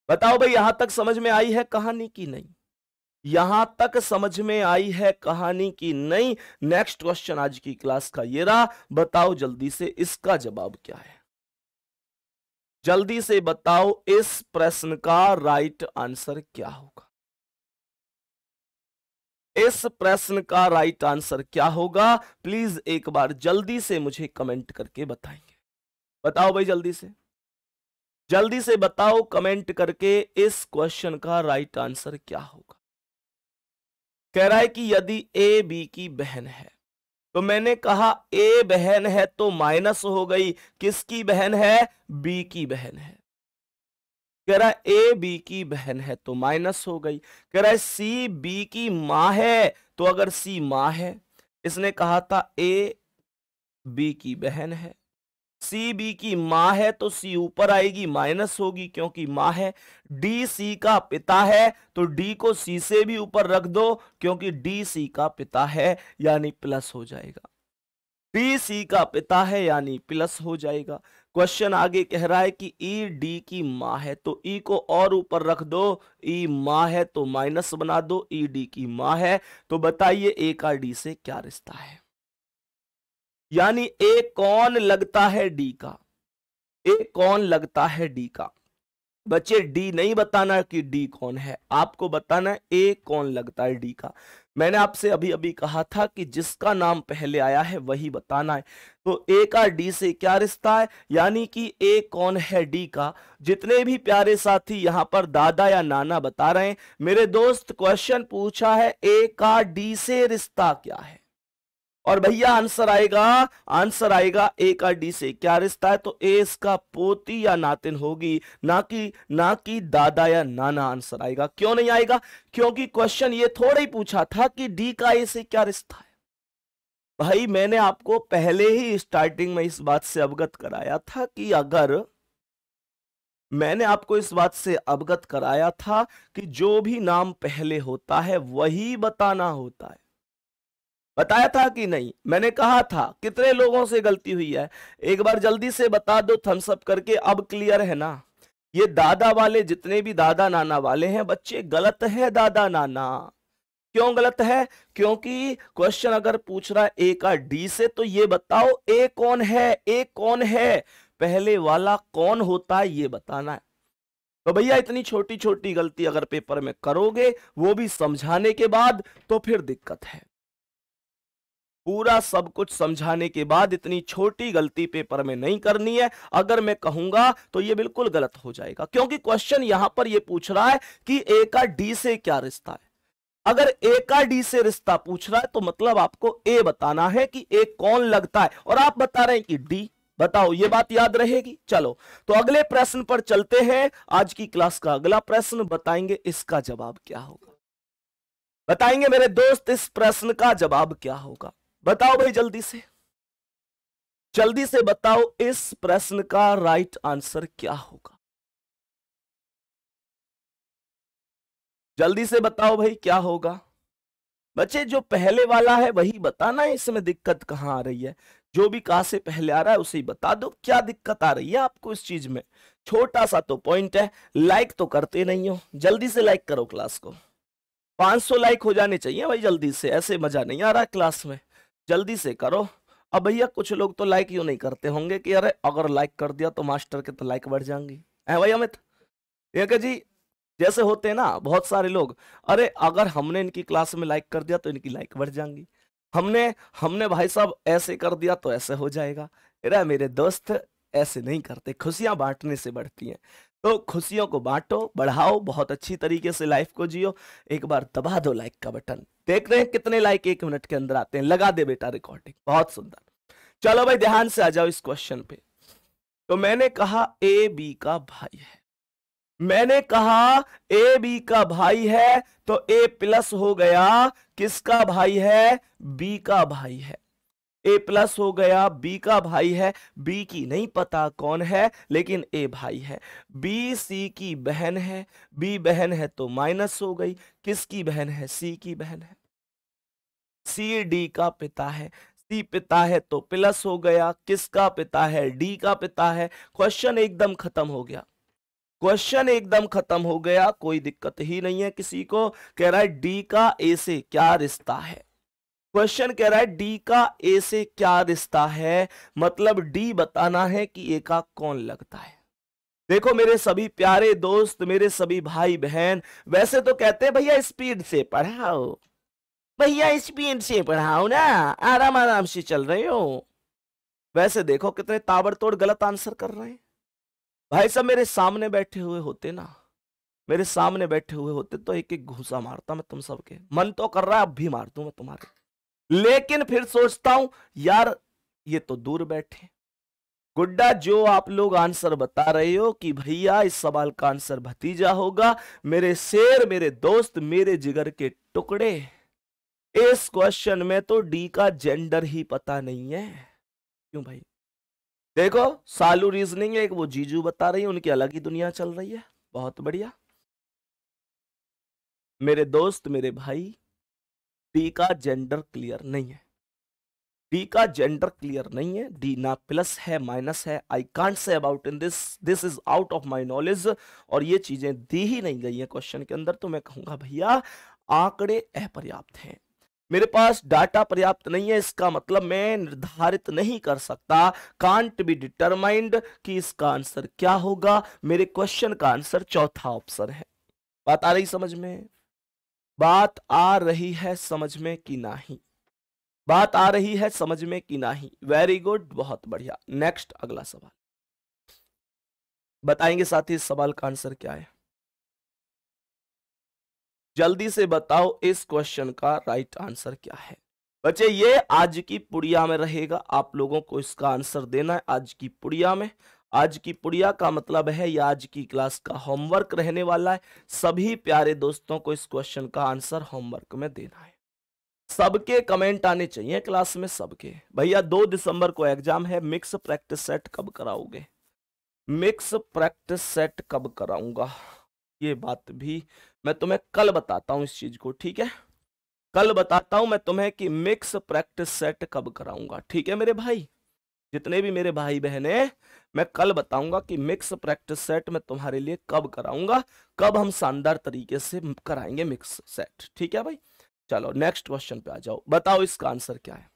बताओ भाई, यहां तक समझ में आई है कहानी की नहीं? यहां तक समझ में आई है कहानी की नहीं? नेक्स्ट क्वेश्चन आज की क्लास का ये रहा, बताओ जल्दी से इसका जवाब क्या है, जल्दी से बताओ इस प्रश्न का राइट आंसर क्या होगा। इस प्रश्न का राइट आंसर क्या होगा? प्लीज एक बार जल्दी से मुझे कमेंट करके बताएंगे। बताओ भाई जल्दी से, जल्दी से बताओ कमेंट करके इस क्वेश्चन का राइट आंसर क्या होगा। कह रहा है कि यदि ए बी की बहन है, तो मैंने कहा ए बहन है तो माइनस हो गई। किसकी बहन है? बी की बहन है। कह रहा है ए बी की बहन है तो माइनस हो गई। कह रहा है सी बी की माँ है, तो अगर सी माँ है, इसने कहा था ए बी की बहन है, सी बी की माँ है तो सी ऊपर आएगी, माइनस होगी क्योंकि माँ है। डी सी का पिता है, तो डी को सी से भी ऊपर रख दो क्योंकि डी सी का पिता है, यानी प्लस हो जाएगा। डी सी का पिता है यानी प्लस हो जाएगा। क्वेश्चन आगे कह रहा है कि ई डी की माँ है, तो ई को और ऊपर रख दो, ई माँ है तो माइनस बना दो। ई डी की माँ है, तो बताइए ए का डी से क्या रिश्ता है, यानी ए कौन लगता है डी का, ए कौन लगता है डी का। बच्चे डी नहीं बताना कि डी कौन है, आपको बताना ए कौन लगता है डी का। मैंने आपसे अभी अभी कहा था कि जिसका नाम पहले आया है वही बताना है। तो ए का डी से क्या रिश्ता है, यानी कि ए कौन है डी का। जितने भी प्यारे साथी यहाँ पर दादा या नाना बता रहे हैं, मेरे दोस्त क्वेश्चन पूछा है ए का डी से रिश्ता क्या है, और भैया आंसर आएगा, आंसर आएगा ए का डी से क्या रिश्ता है, तो ए इसका पोती या नातिन होगी, ना कि ना कि दादा या नाना आंसर आएगा। क्यों नहीं आएगा, क्योंकि क्वेश्चन ये थोड़ा ही पूछा था कि डी का ए से क्या रिश्ता है। भाई मैंने आपको पहले ही स्टार्टिंग में इस बात से अवगत कराया था कि अगर मैंने आपको इस बात से अवगत कराया था कि जो भी नाम पहले होता है वही बताना होता है, बताया था कि नहीं। मैंने कहा था कितने लोगों से गलती हुई है, एक बार जल्दी से बता दो थम्स अप करके, अब क्लियर है ना। ये दादा वाले जितने भी दादा नाना वाले हैं बच्चे गलत है दादा नाना। क्यों गलत है, क्योंकि क्वेश्चन अगर पूछ रहा है ए का डी से, तो ये बताओ ए कौन है, ए कौन है, पहले वाला कौन होता है ये बताना है। तो भैया इतनी छोटी छोटी गलती अगर पेपर में करोगे, वो भी समझाने के बाद, तो फिर दिक्कत है। पूरा सब कुछ समझाने के बाद इतनी छोटी गलती पेपर में नहीं करनी है। अगर मैं कहूंगा तो ये बिल्कुल गलत हो जाएगा, क्योंकि क्वेश्चन यहां पर ये पूछ रहा है कि ए का डी से क्या रिश्ता है। अगर ए का डी से रिश्ता पूछ रहा है तो मतलब आपको ए बताना है कि ए कौन लगता है, और आप बता रहे हैं कि डी। बताओ, ये बात याद रहेगी। चलो तो अगले प्रश्न पर चलते हैं। आज की क्लास का अगला प्रश्न बताएंगे, इसका जवाब क्या होगा, बताएंगे मेरे दोस्त इस प्रश्न का जवाब क्या होगा। बताओ भाई जल्दी से, जल्दी से बताओ इस प्रश्न का राइट आंसर क्या होगा। जल्दी से बताओ भाई क्या होगा। बच्चे जो पहले वाला है वही बताना है, इसमें दिक्कत कहां आ रही है। जो भी कहां से पहले आ रहा है उसे ही बता दो, क्या दिक्कत आ रही है आपको इस चीज में। छोटा सा तो पॉइंट है। लाइक तो करते नहीं हो, जल्दी से लाइक करो क्लास को। पाँच सौ लाइक हो जाने चाहिए भाई जल्दी से, ऐसे मजा नहीं आ रहा क्लास में, जल्दी से करो। अब भैया कुछ लोग तो लाइक यूं नहीं करते होंगे कि अरे अगर लाइक कर दिया तो मास्टर के तो लाइक बढ़ जाएंगी, है भाई अमित ये क्या जी, जैसे होते हैं ना बहुत सारे लोग, अरे अगर हमने इनकी क्लास में लाइक कर दिया तो इनकी लाइक बढ़ जाएंगी, हमने हमने भाई साहब ऐसे कर दिया तो ऐसे हो जाएगा। अरे मेरे दोस्त ऐसे नहीं करते, खुशियाँ बांटने से बढ़ती हैं। तो खुशियों को बांटो, बढ़ाओ, बहुत अच्छी तरीके से लाइफ को जियो। एक बार दबा दो लाइक का बटन, देख रहे हैं कितने लाइक एक मिनट के अंदर आते हैं। लगा दे बेटा रिकॉर्डिंग, बहुत सुंदर। चलो भाई ध्यान से आ जाओ इस क्वेश्चन पे। तो मैंने कहा ए बी का भाई है, मैंने कहा ए बी का भाई है, तो ए प्लस हो गया किसका भाई है, बी का भाई है। ए प्लस हो गया बी का भाई है, बी की नहीं पता कौन है लेकिन ए भाई है। बी सी की बहन है, बी बहन है तो माइनस हो गई, किसकी बहन है, सी की बहन है। सी डी का पिता है, सी पिता है तो प्लस हो गया, किसका पिता है, डी का पिता है। क्वेश्चन एकदम खत्म हो गया, क्वेश्चन एकदम खत्म हो गया, कोई दिक्कत ही नहीं है किसी को। कह रहा है डी का ए से क्या रिश्ता है, क्वेश्चन कह रहा है डी का ए से क्या रिश्ता है, मतलब डी बताना है कि ए का कौन लगता है। देखो मेरे सभी प्यारे दोस्त, मेरे सभी भाई बहन, वैसे तो कहते हैं भैया स्पीड से पढ़ाओ, भैया स्पीड से पढ़ाओ ना, आराम आराम से चल रहे हो। वैसे देखो कितने ताबड़तोड़ गलत आंसर कर रहे हैं। भाई साहब मेरे सामने बैठे हुए होते ना, मेरे सामने बैठे हुए होते तो एक एक घूसा मारता मैं तुम सबके। मन तो कर रहा है अब भी मार दूं मैं तुम्हारे, लेकिन फिर सोचता हूं यार ये तो दूर बैठे। गुड्डा जो आप लोग आंसर बता रहे हो कि भैया इस सवाल का आंसर भतीजा होगा, मेरे शेर, मेरे दोस्त, मेरे जिगर के टुकड़े, इस क्वेश्चन में तो डी का जेंडर ही पता नहीं है। क्यों भाई, देखो सालू रीजनिंग है, एक वो जीजू बता रही है, उनकी अलग ही दुनिया चल रही है। बहुत बढ़िया मेरे दोस्त, मेरे भाई, डी का जेंडर क्लियर नहीं है, डी का जेंडर क्लियर नहीं है। डी ना प्लस है माइनस है, I can't say about in this, this is out of my knowledge, और ये चीजें दी ही नहीं गई हैं क्वेश्चन के अंदर। तो मैं कहूंगा भैया आंकड़े अपर्याप्त हैं, मेरे पास डाटा पर्याप्त नहीं है, इसका मतलब मैं निर्धारित नहीं कर सकता, कांट बी डिटरमाइंड कि इसका आंसर क्या होगा। मेरे क्वेश्चन का आंसर चौथा ऑप्शन है। बात आ रही समझ में? बात आ रही है समझ में कि नहीं? बात आ रही है समझ में कि नहीं? वेरी गुड, बहुत बढ़िया। नेक्स्ट, अगला सवाल बताएंगे साथी, इस सवाल का आंसर क्या है, जल्दी से बताओ इस क्वेश्चन का राइट आंसर क्या है। बच्चे ये आज की पुड़िया में रहेगा, आप लोगों को इसका आंसर देना है आज की पुड़िया में। आज की पुड़िया का मतलब है या आज की क्लास का होमवर्क रहने वाला है। सभी प्यारे दोस्तों को इस क्वेश्चन का आंसर होमवर्क में देना है। सबके कमेंट आने चाहिए क्लास में, सबके। भैया दो दिसंबर को एग्जाम है, मिक्स प्रैक्टिस सेट कब कराओगे? मिक्स प्रैक्टिस सेट कब कराऊंगा ये बात भी मैं तुम्हें कल बताता हूं इस चीज को, ठीक है? कल बताता हूं मैं तुम्हें कि मिक्स प्रैक्टिस सेट कब कराऊंगा, ठीक है मेरे भाई? जितने भी मेरे भाई बहने, मैं कल बताऊंगा कि मिक्स प्रैक्टिस सेट मैं तुम्हारे लिए कब कराऊंगा, कब हम शानदार तरीके से कराएंगे मिक्स सेट, ठीक है भाई? चलो नेक्स्ट क्वेश्चन पे आ जाओ, बताओ इसका आंसर क्या है,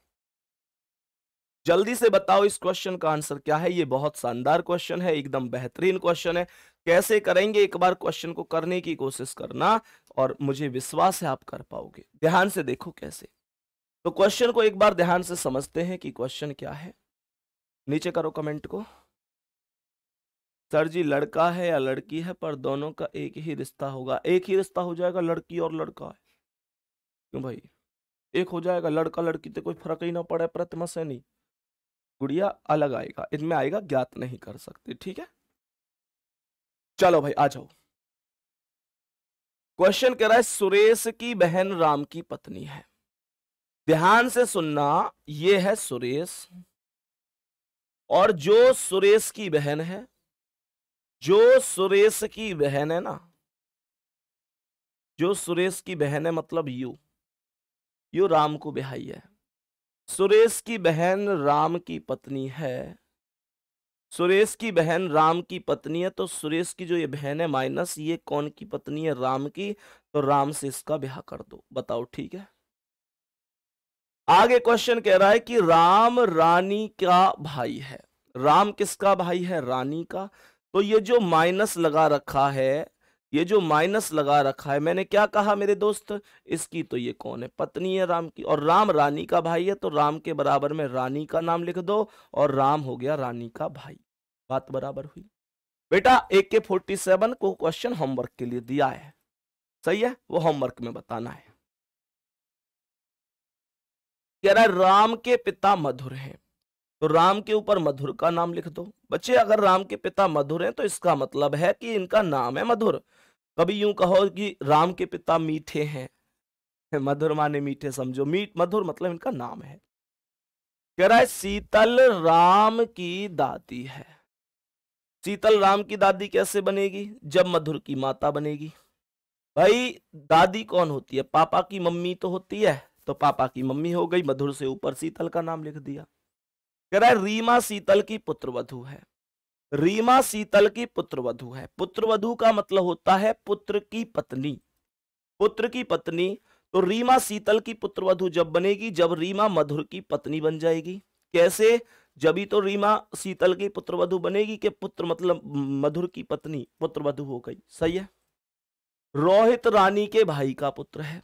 जल्दी से बताओ इस क्वेश्चन का आंसर क्या है। ये बहुत शानदार क्वेश्चन है, एकदम बेहतरीन क्वेश्चन है। कैसे करेंगे, एक बार क्वेश्चन को करने की कोशिश करना और मुझे विश्वास है आप कर पाओगे। ध्यान से देखो कैसे। तो क्वेश्चन को एक बार ध्यान से समझते हैं कि क्वेश्चन क्या है। नीचे करो कमेंट को। सर जी लड़का है या लड़की है पर दोनों का एक ही रिश्ता होगा। एक ही रिश्ता हो जाएगा, लड़की और लड़का है। क्यों भाई एक हो जाएगा, लड़का लड़की तो कोई फर्क ही ना पड़े। प्रतिमा सैनी गुड़िया अलग आएगा, इनमें आएगा, ज्ञात नहीं कर सकते, ठीक है? चलो भाई आ जाओ। क्वेश्चन कह रहा है सुरेश की बहन राम की पत्नी है। ध्यान से सुनना, ये है सुरेश और जो सुरेश की बहन है, जो सुरेश की बहन है ना, जो सुरेश की बहन है मतलब यू, यू राम को ब्याही है। सुरेश की बहन राम की पत्नी है, सुरेश की बहन राम की पत्नी है, तो सुरेश की जो ये बहन है माइनस ये कौन की पत्नी है, राम की, तो राम से इसका ब्याह कर दो। बताओ ठीक है? आगे क्वेश्चन कह रहा है कि राम रानी का भाई है। राम किसका भाई है? रानी का। तो ये जो माइनस लगा रखा है, ये जो माइनस लगा रखा है, मैंने क्या कहा मेरे दोस्त, इसकी तो ये कौन है, पत्नी है राम की, और राम रानी का भाई है, तो राम के बराबर में रानी का नाम लिख दो और राम हो गया रानी का भाई। बात बराबर हुई बेटा। एक के फोर्टी सेवन को क्वेश्चन होमवर्क के लिए दिया है, सही है? वो होमवर्क में बताना है। कह रहा है राम के पिता मधुर हैं, तो राम के ऊपर मधुर का नाम लिख दो। बच्चे अगर राम के पिता मधुर हैं तो इसका मतलब है कि इनका नाम है मधुर। कभी यूं कहो कि राम के पिता मीठे हैं, मधुर माने मीठे, समझो मीठ मधुर मतलब इनका नाम है। कह रहा है शीतल राम की दादी है। शीतल राम की दादी कैसे बनेगी? जब मधुर की माता बनेगी। भाई दादी कौन होती है? पापा की मम्मी तो होती है, तो पापा की मम्मी हो गई, मधुर से ऊपर शीतल का नाम लिख दिया। कह रहा है रीमा शीतल की पुत्रवधू है। रीमा शीतल की पुत्रवधू है। पुत्रवधू का मतलब होता है पुत्र की पत्नी, पुत्र की पत्नी। तो रीमा शीतल की पुत्रवधू जब बनेगी, जब रीमा मधुर की पत्नी बन जाएगी। कैसे? जब ही तो रीमा शीतल की पुत्रवधू बनेगी के पुत्र मतलब मधुर की पत्नी पुत्रवधू हो गई, सही है? रोहित रानी के भाई का पुत्र है।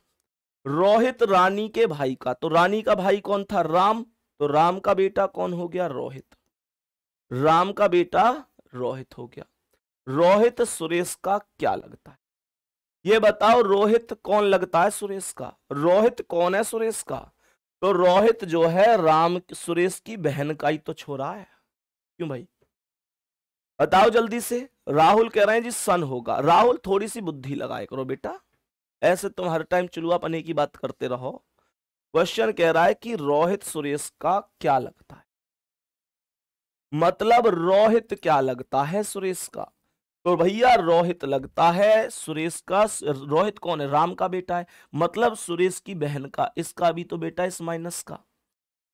रोहित रानी के भाई का, तो रानी का भाई कौन था? राम, तो राम का बेटा कौन हो गया? रोहित। राम का बेटा रोहित हो गया। रोहित सुरेश का क्या लगता है ये बताओ? रोहित कौन लगता है सुरेश का? रोहित कौन है सुरेश का? तो रोहित जो है राम, सुरेश की बहन का ही तो छोरा है। क्यों भाई बताओ जल्दी से। राहुल कह रहे हैं जी सन होगा। राहुल थोड़ी सी बुद्धि लगाए करो बेटा, ऐसे तुम हर टाइम चुलुआ पने की बात करते रहो। क्वेश्चन कह रहा है कि रोहित सुरेश का क्या लगता है, मतलब रोहित क्या लगता है सुरेश का? तो भैया रोहित लगता है सुरेश का। रोहित कौन है? राम का बेटा है, मतलब सुरेश की बहन का। इसका भी तो बेटा इस माइनस का,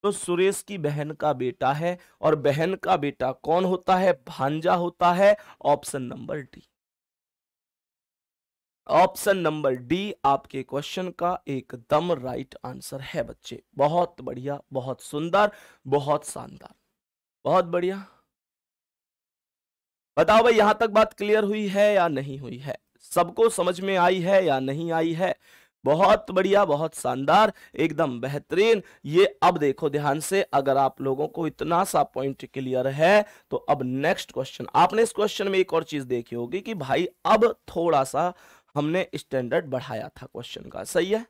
तो सुरेश की बहन का बेटा है, और बहन का बेटा कौन होता है? भांजा होता है। Option number D. Option number D आपके क्वेश्चन का एकदम राइट आंसर है बच्चे। बहुत बढ़िया, बहुत सुंदर, बहुत शानदार, बहुत बढ़िया। बताओ भाई यहां तक बात क्लियर हुई है या नहीं हुई है, सबको समझ में आई है या नहीं आई है। बहुत बढ़िया, बहुत शानदार, एकदम बेहतरीन। ये अब देखो ध्यान से, अगर आप लोगों को इतना सा पॉइंट क्लियर है तो अब नेक्स्ट क्वेश्चन। आपने इस क्वेश्चन में एक और चीज देखी होगी कि भाई अब थोड़ा सा हमने स्टैंडर्ड बढ़ाया था क्वेश्चन का, सही है।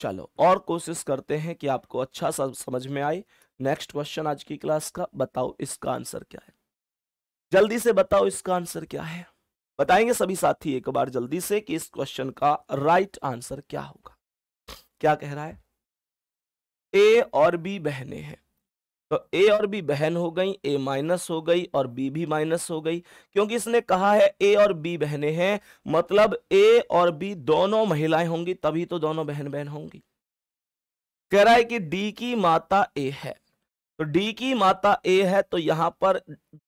चलो और कोशिश करते हैं कि आपको अच्छा सा समझ में आए। नेक्स्ट क्वेश्चन आज की क्लास का, बताओ इसका आंसर क्या है, जल्दी से बताओ इसका आंसर क्या है। बताएंगे सभी साथी एक बार जल्दी से कि इस क्वेश्चन का राइट आंसर क्या होगा। क्या कह रहा है, ए और बी बहने हैं, तो ए और बी बहन हो गई, ए माइनस हो गई और बी भी माइनस हो गई, क्योंकि इसने कहा है ए और बी बहने हैं, मतलब ए और बी दोनों महिलाएं होंगी तभी तो दोनों बहन बहन होंगी। कह रहा है कि डी की माता ए है, तो डी की माता ए है, तो यहाँ पर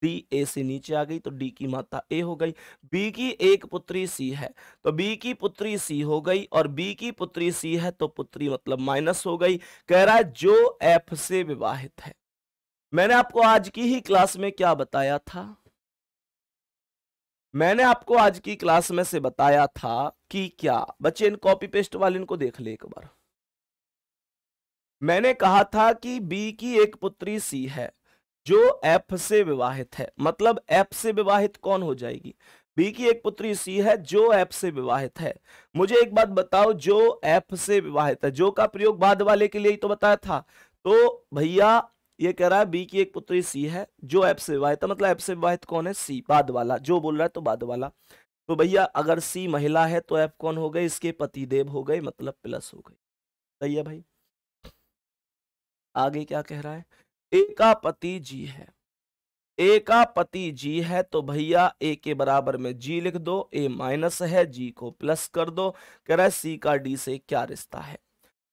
डी ए से नीचे आ गई तो डी की माता ए हो गई। बी की एक पुत्री सी है, तो बी की पुत्री सी हो गई और बी की पुत्री सी है तो पुत्री मतलब माइनस हो गई। कह रहा है जो एफ से विवाहित है। मैंने आपको आज की ही क्लास में क्या बताया था, मैंने आपको आज की क्लास में से बताया था कि क्या बच्चे, इन कॉपी पेस्ट वाले इनको देख ले एक बार। मैंने कहा था कि बी की एक पुत्री सी है जो एफ से विवाहित है, मतलब एफ से विवाहित कौन हो जाएगी, बी की एक पुत्री सी है जो एफ से विवाहित है। मुझे एक बात बताओ, जो एफ से विवाहित है, जो का प्रयोग बाद वाले के लिए ही तो बताया था, तो भैया ये कह रहा है बी की एक पुत्री सी है जो एफ से विवाहित है, मतलब एफ से विवाहित कौन है, सी, बाद वाला जो बोल रहा है तो बाद वाला। तो भैया अगर सी महिला है तो एफ कौन हो गए, इसके पतिदेव हो गए, मतलब प्लस हो गई, सही है भाई। आगे क्या कह रहा है, ए का पति जी है, ए का पति जी है, तो भैया ए के बराबर में जी लिख दो, ए माइनस है, जी को प्लस कर दो। कह रहा है सी का डी से क्या रिश्ता है,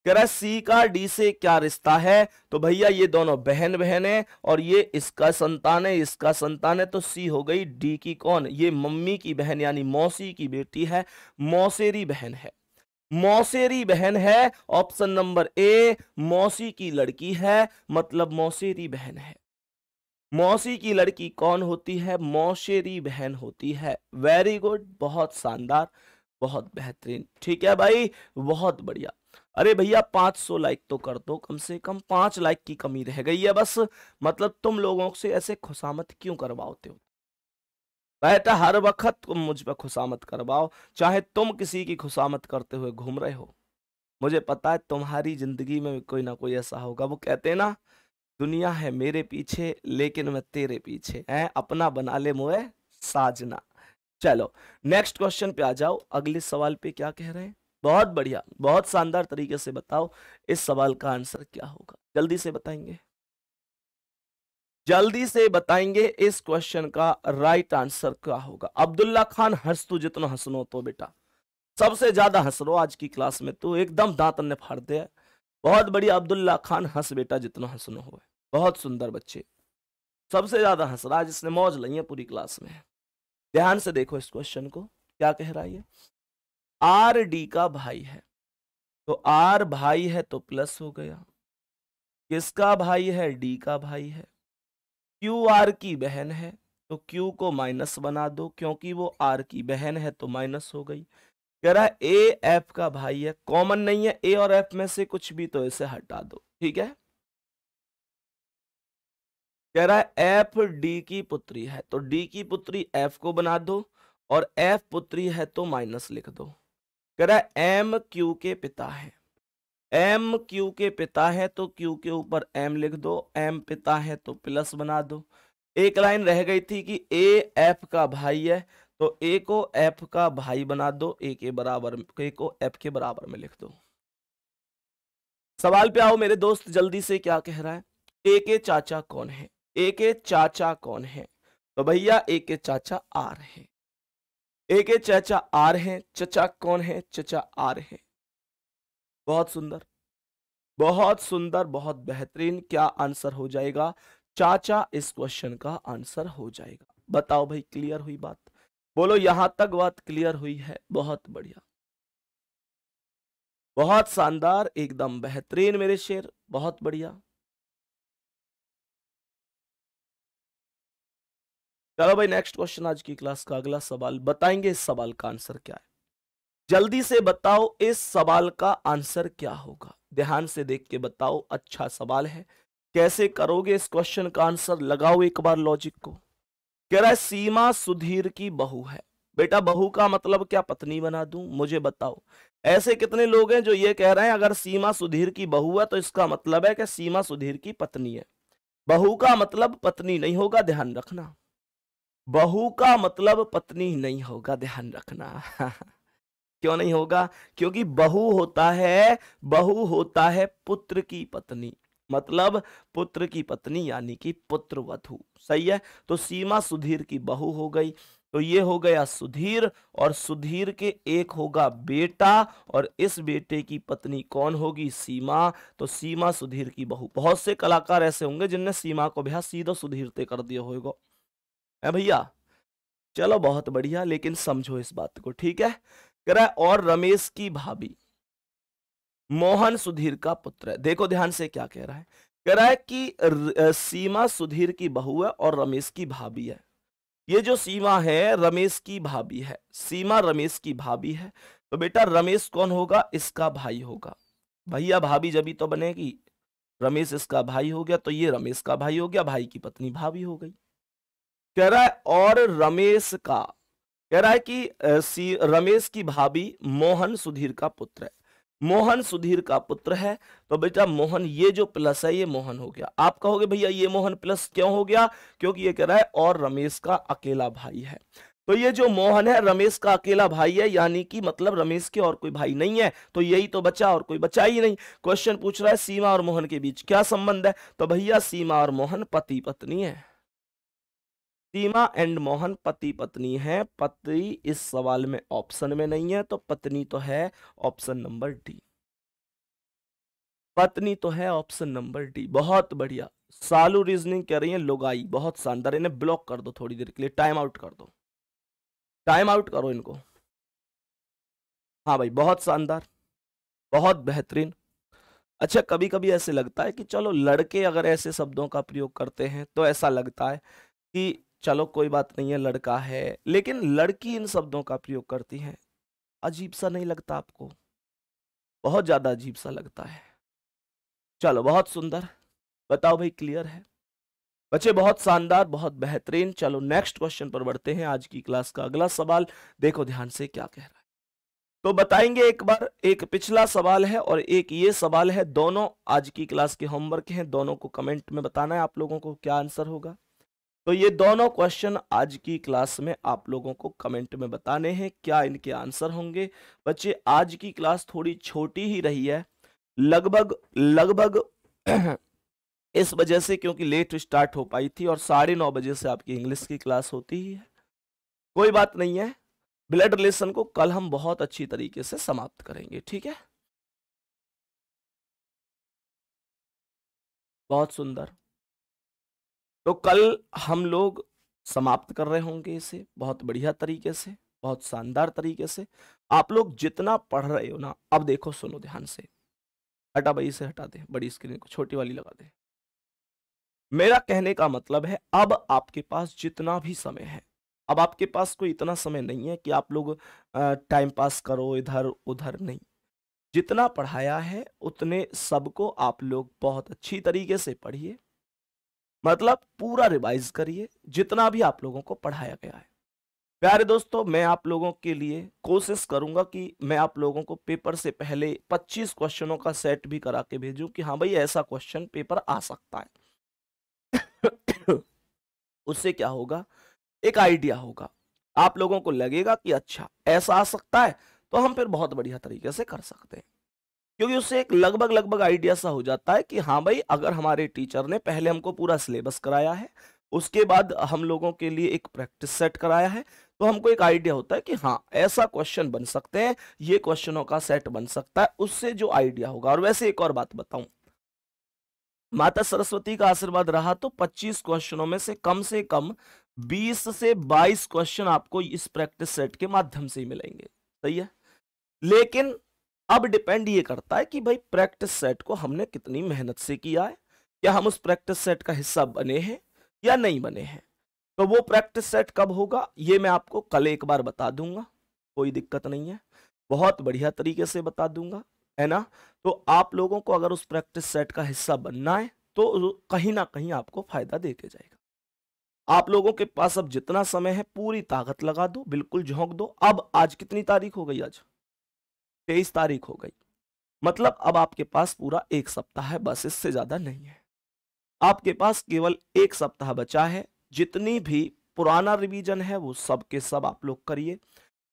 कह रहा है सी का डी से क्या रिश्ता है, तो भैया ये दोनों बहन बहन है और ये इसका संतान है, इसका संतान है, तो सी हो गई डी की कौन, ये मम्मी की बहन यानी मौसी की बेटी है, मौसेरी बहन है, मौसेरी बहन है। ऑप्शन नंबर ए, मौसी की लड़की है, मतलब मौसेरी बहन है। मौसी की लड़की कौन होती है, मौसेरी बहन होती है। वेरी गुड, बहुत शानदार, बहुत बेहतरीन, ठीक है भाई, बहुत बढ़िया। अरे भैया पाँच सौ लाइक तो कर दो, कम से कम पाँच लाइक की कमी रह गई है बस। मतलब तुम लोगों से ऐसे खुशामत क्यों करवाते हो बेटा, हर वक्त तुम मुझ पर खुशामत करवाओ, चाहे तुम किसी की खुशामत करते हुए घूम रहे हो। मुझे पता है तुम्हारी जिंदगी में कोई ना कोई ऐसा होगा। वो कहते हैं ना, दुनिया है मेरे पीछे लेकिन मैं तेरे पीछे, हैं अपना बना ले मोए साजना। चलो नेक्स्ट क्वेश्चन पे आ जाओ, अगले सवाल पे क्या कह रहे हैं। बहुत बढ़िया, बहुत शानदार तरीके से बताओ इस सवाल का आंसर क्या होगा, जल्दी से बताएंगे, जल्दी से बताएंगे इस क्वेश्चन का राइट आंसर क्या होगा। अब्दुल्ला खान, हंस तू जितना हंसनो तो बेटा, सबसे ज्यादा हंस रो आज की क्लास में, तू एकदम दांतन ने फाड़ दे। बहुत बढ़िया अब्दुल्ला खान, हंस बेटा जितना हंसनो हो। बहुत सुंदर बच्चे, सबसे ज्यादा हंस रहा है जिसने मौज ली है पूरी क्लास में। ध्यान से देखो इस क्वेश्चन को, क्या कह रहा है ये? आर डी का भाई है, तो आर भाई है तो प्लस हो गया। किसका भाई है? डी का भाई है। क्यू आर की बहन है, तो क्यू को माइनस बना दो, क्योंकि वो आर की बहन है तो माइनस हो गई। कह रहा है ए एफ का भाई है, कॉमन नहीं है ए और एफ में से कुछ भी, तो इसे हटा दो, ठीक है। कह रहा है एफ डी की पुत्री है, तो डी की पुत्री एफ को बना दो और एफ पुत्री है तो माइनस लिख दो। कह रहा है एम क्यू के पिता है, एम क्यू के पिता है, तो क्यू के ऊपर एम लिख दो, एम पिता है तो प्लस बना दो। एक लाइन रह गई थी कि ए एफ का भाई है, तो ए को एफ का भाई बना दो, ए के बराबर, ए को एफ के बराबर में लिख दो। सवाल पे आओ मेरे दोस्त जल्दी से, क्या कह रहा है? ए के चाचा कौन है, ए के चाचा कौन है, तो भैया ए के चाचा आर है, ए के चाचा आर है। चचा कौन है? चचा आर है। बहुत सुंदर, बहुत सुंदर, बहुत बेहतरीन। क्या आंसर हो जाएगा? चाचा इस क्वेश्चन का आंसर हो जाएगा। बताओ भाई क्लियर हुई बात? बोलो यहां तक बात क्लियर हुई है। बहुत बढ़िया, बहुत शानदार, एकदम बेहतरीन मेरे शेर, बहुत बढ़िया। चलो भाई नेक्स्ट क्वेश्चन, आज की क्लास का अगला सवाल, बताएंगे इस सवाल का आंसर क्या है। जल्दी से बताओ इस सवाल का आंसर क्या होगा। ध्यान से देख के बताओ, अच्छा सवाल है, कैसे करोगे इस क्वेश्चन का आंसर, लगाओ एक बार लॉजिक को। कह रहा है सीमा सुधीर की बहू है। बेटा बहू का मतलब क्या, पत्नी बना दूं? मुझे बताओ ऐसे कितने लोग हैं जो ये कह रहे हैं अगर सीमा सुधीर की बहू है तो इसका मतलब है कि सीमा सुधीर की पत्नी है। बहू का मतलब पत्नी नहीं होगा, ध्यान रखना। बहू का मतलब पत्नी नहीं होगा, ध्यान रखना। क्यों नहीं होगा? क्योंकि बहू होता है, बहू होता है पुत्र की पत्नी, मतलब पुत्र की पत्नी यानी कि पुत्रवधू। सही है, तो सीमा सुधीर की बहू हो गई, तो ये हो गया सुधीर, और सुधीर के एक होगा बेटा, और इस बेटे की पत्नी कौन होगी? सीमा। तो सीमा सुधीर की बहू। बहुत से कलाकार ऐसे होंगे जिनने सीमा को भैया सीधा सुधीर ते कर दिया होगा, है भैया। चलो बहुत बढ़िया, लेकिन समझो इस बात को, ठीक है। कह रहा है और रमेश की भाभी मोहन सुधीर का पुत्र है। देखो ध्यान से क्या कह रहा है, कह रहा है कि र, सीमा सुधीर की बहू है और रमेश की भाभी है। ये जो सीमा है रमेश की भाभी है, सीमा रमेश की भाभी है, तो बेटा रमेश कौन होगा? इसका भाई होगा। भैया भाभी जब ही तो बनेगी, रमेश इसका भाई हो गया, तो ये रमेश का भाई हो गया, भाई की पत्नी भाभी हो गई। कह रहा है और रमेश का, कह रहा है कि सी रमेश की भाभी मोहन सुधीर का पुत्र है, मोहन सुधीर का पुत्र है, तो बेटा मोहन, ये जो प्लस है ये मोहन हो गया। आप कहोगे भैया ये मोहन प्लस क्यों हो गया? क्योंकि ये कह रहा है और रमेश का अकेला भाई है, तो ये जो मोहन है रमेश का अकेला भाई है, यानी कि मतलब रमेश के और कोई भाई नहीं है, तो यही तो बचा, और कोई बचा ही नहीं। क्वेश्चन पूछ रहा है सीमा और मोहन के बीच क्या संबंध है, तो भैया सीमा और मोहन पति पत्नी है। सीमा एंड मोहन पति पत्नी है। पति इस सवाल में ऑप्शन में नहीं है, तो पत्नी तो है ऑप्शन नंबर डी, पत्नी तो है ऑप्शन नंबर डी। बहुत बढ़िया, सालू रीजनिंग कह रही है लोगाई, बहुत शानदार। इन्हें ब्लॉक कर दो थोड़ी देर के लिए, टाइम आउट कर दो, टाइम आउट करो इनको। हाँ भाई बहुत शानदार, बहुत बेहतरीन। अच्छा कभी कभी ऐसे लगता है कि चलो लड़के अगर ऐसे शब्दों का प्रयोग करते हैं तो ऐसा लगता है कि चलो कोई बात नहीं है, लड़का है, लेकिन लड़की इन शब्दों का प्रयोग करती है, अजीब सा नहीं लगता आपको? बहुत ज़्यादा अजीब सा लगता है। चलो बहुत सुंदर, बताओ भाई क्लियर है बच्चे? बहुत शानदार, बहुत बेहतरीन। चलो नेक्स्ट क्वेश्चन पर बढ़ते हैं, आज की क्लास का अगला सवाल। देखो ध्यान से क्या कह रहा है, तो बताएंगे एक बार। एक पिछला सवाल है और एक ये सवाल है, दोनों आज की क्लास के होमवर्क हैं, दोनों को कमेंट में बताना है आप लोगों को क्या आंसर होगा। तो ये दोनों क्वेश्चन आज की क्लास में आप लोगों को कमेंट में बताने हैं क्या इनके आंसर होंगे। बच्चे आज की क्लास थोड़ी छोटी ही रही है, लगभग लगभग इस वजह से क्योंकि लेट स्टार्ट हो पाई थी, और साढ़े नौ बजे से आपकी इंग्लिश की क्लास होती ही है। कोई बात नहीं है, ब्लड रिलेशन को कल हम बहुत अच्छी तरीके से समाप्त करेंगे, ठीक है। बहुत सुंदर, तो कल हम लोग समाप्त कर रहे होंगे इसे बहुत बढ़िया तरीके से, बहुत शानदार तरीके से। आप लोग जितना पढ़ रहे हो ना, अब देखो सुनो ध्यान से, हटा भाई इसे हटा दे, बड़ी स्क्रीन को छोटी वाली लगा दे। मेरा कहने का मतलब है अब आपके पास जितना भी समय है, अब आपके पास कोई इतना समय नहीं है कि आप लोग टाइम पास करो इधर उधर, नहीं। जितना पढ़ाया है उतने सबको आप लोग बहुत अच्छी तरीके से पढ़िए, मतलब पूरा रिवाइज करिए जितना भी आप लोगों को पढ़ाया गया है। प्यारे दोस्तों, मैं आप लोगों के लिए कोशिश करूंगा कि मैं आप लोगों को पेपर से पहले पच्चीस क्वेश्चनों का सेट भी करा के भेजूं कि हाँ भाई ऐसा क्वेश्चन पेपर आ सकता है। उससे क्या होगा, एक आइडिया होगा, आप लोगों को लगेगा कि अच्छा ऐसा आ सकता है, तो हम फिर बहुत बढ़िया तरीके से कर सकते हैं, क्योंकि उससे एक लगभग लगभग आइडिया सा हो जाता है कि हाँ भाई अगर हमारे टीचर ने पहले हमको पूरा सिलेबस कराया है, उसके बाद हम लोगों के लिए एक प्रैक्टिस सेट कराया है, तो हमको एक आइडिया होता है कि हाँ ऐसा क्वेश्चन बन सकते हैं, ये क्वेश्चनों का सेट बन सकता है, उससे जो आइडिया होगा। और वैसे एक और बात बताऊं, माता सरस्वती का आशीर्वाद रहा तो पच्चीस क्वेश्चनों में से कम से कम बीस से बाईस क्वेश्चन आपको इस प्रैक्टिस सेट के माध्यम से ही मिलेंगे, सही है। लेकिन अब डिपेंड ये करता है कि भाई प्रैक्टिस सेट को हमने कितनी मेहनत से किया है, क्या हम उस प्रैक्टिस सेट का हिस्सा बने हैं या नहीं बने हैं। तो वो प्रैक्टिस सेट कब होगा ये मैं आपको कल एक बार बता दूंगा, कोई दिक्कत नहीं है, बहुत बढ़िया तरीके से बता दूंगा, है ना। तो आप लोगों को अगर उस प्रैक्टिस सेट का हिस्सा बनना है तो कहीं ना कहीं आपको फायदा देके जाएगा। आप लोगों के पास अब जितना समय है पूरी ताकत लगा दो, बिल्कुल झोंक दो। अब आज कितनी तारीख हो गई, आज तेईस तारीख हो गई, मतलब अब आपके पास पूरा एक सप्ताह है, बस इससे ज्यादा नहीं है। आपके पास केवल एक सप्ताह बचा है, जितनी भी पुराना रिवीजन है वो सब के सब आप लोग करिए।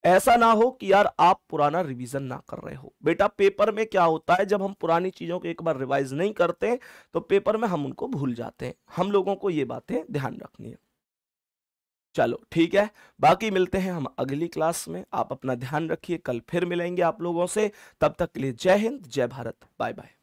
ऐसा ना हो कि यार आप पुराना रिवीजन ना कर रहे हो। बेटा पेपर में क्या होता है, जब हम पुरानी चीजों को एक बार रिवाइज नहीं करते तो पेपर में हम उनको भूल जाते हैं। हम लोगों को ये बातें ध्यान रखनी है। चलो ठीक है, बाकी मिलते हैं हम अगली क्लास में। आप अपना ध्यान रखिए, कल फिर मिलेंगे आप लोगों से। तब तक के लिए जय हिंद, जय भारत, बाय बाय।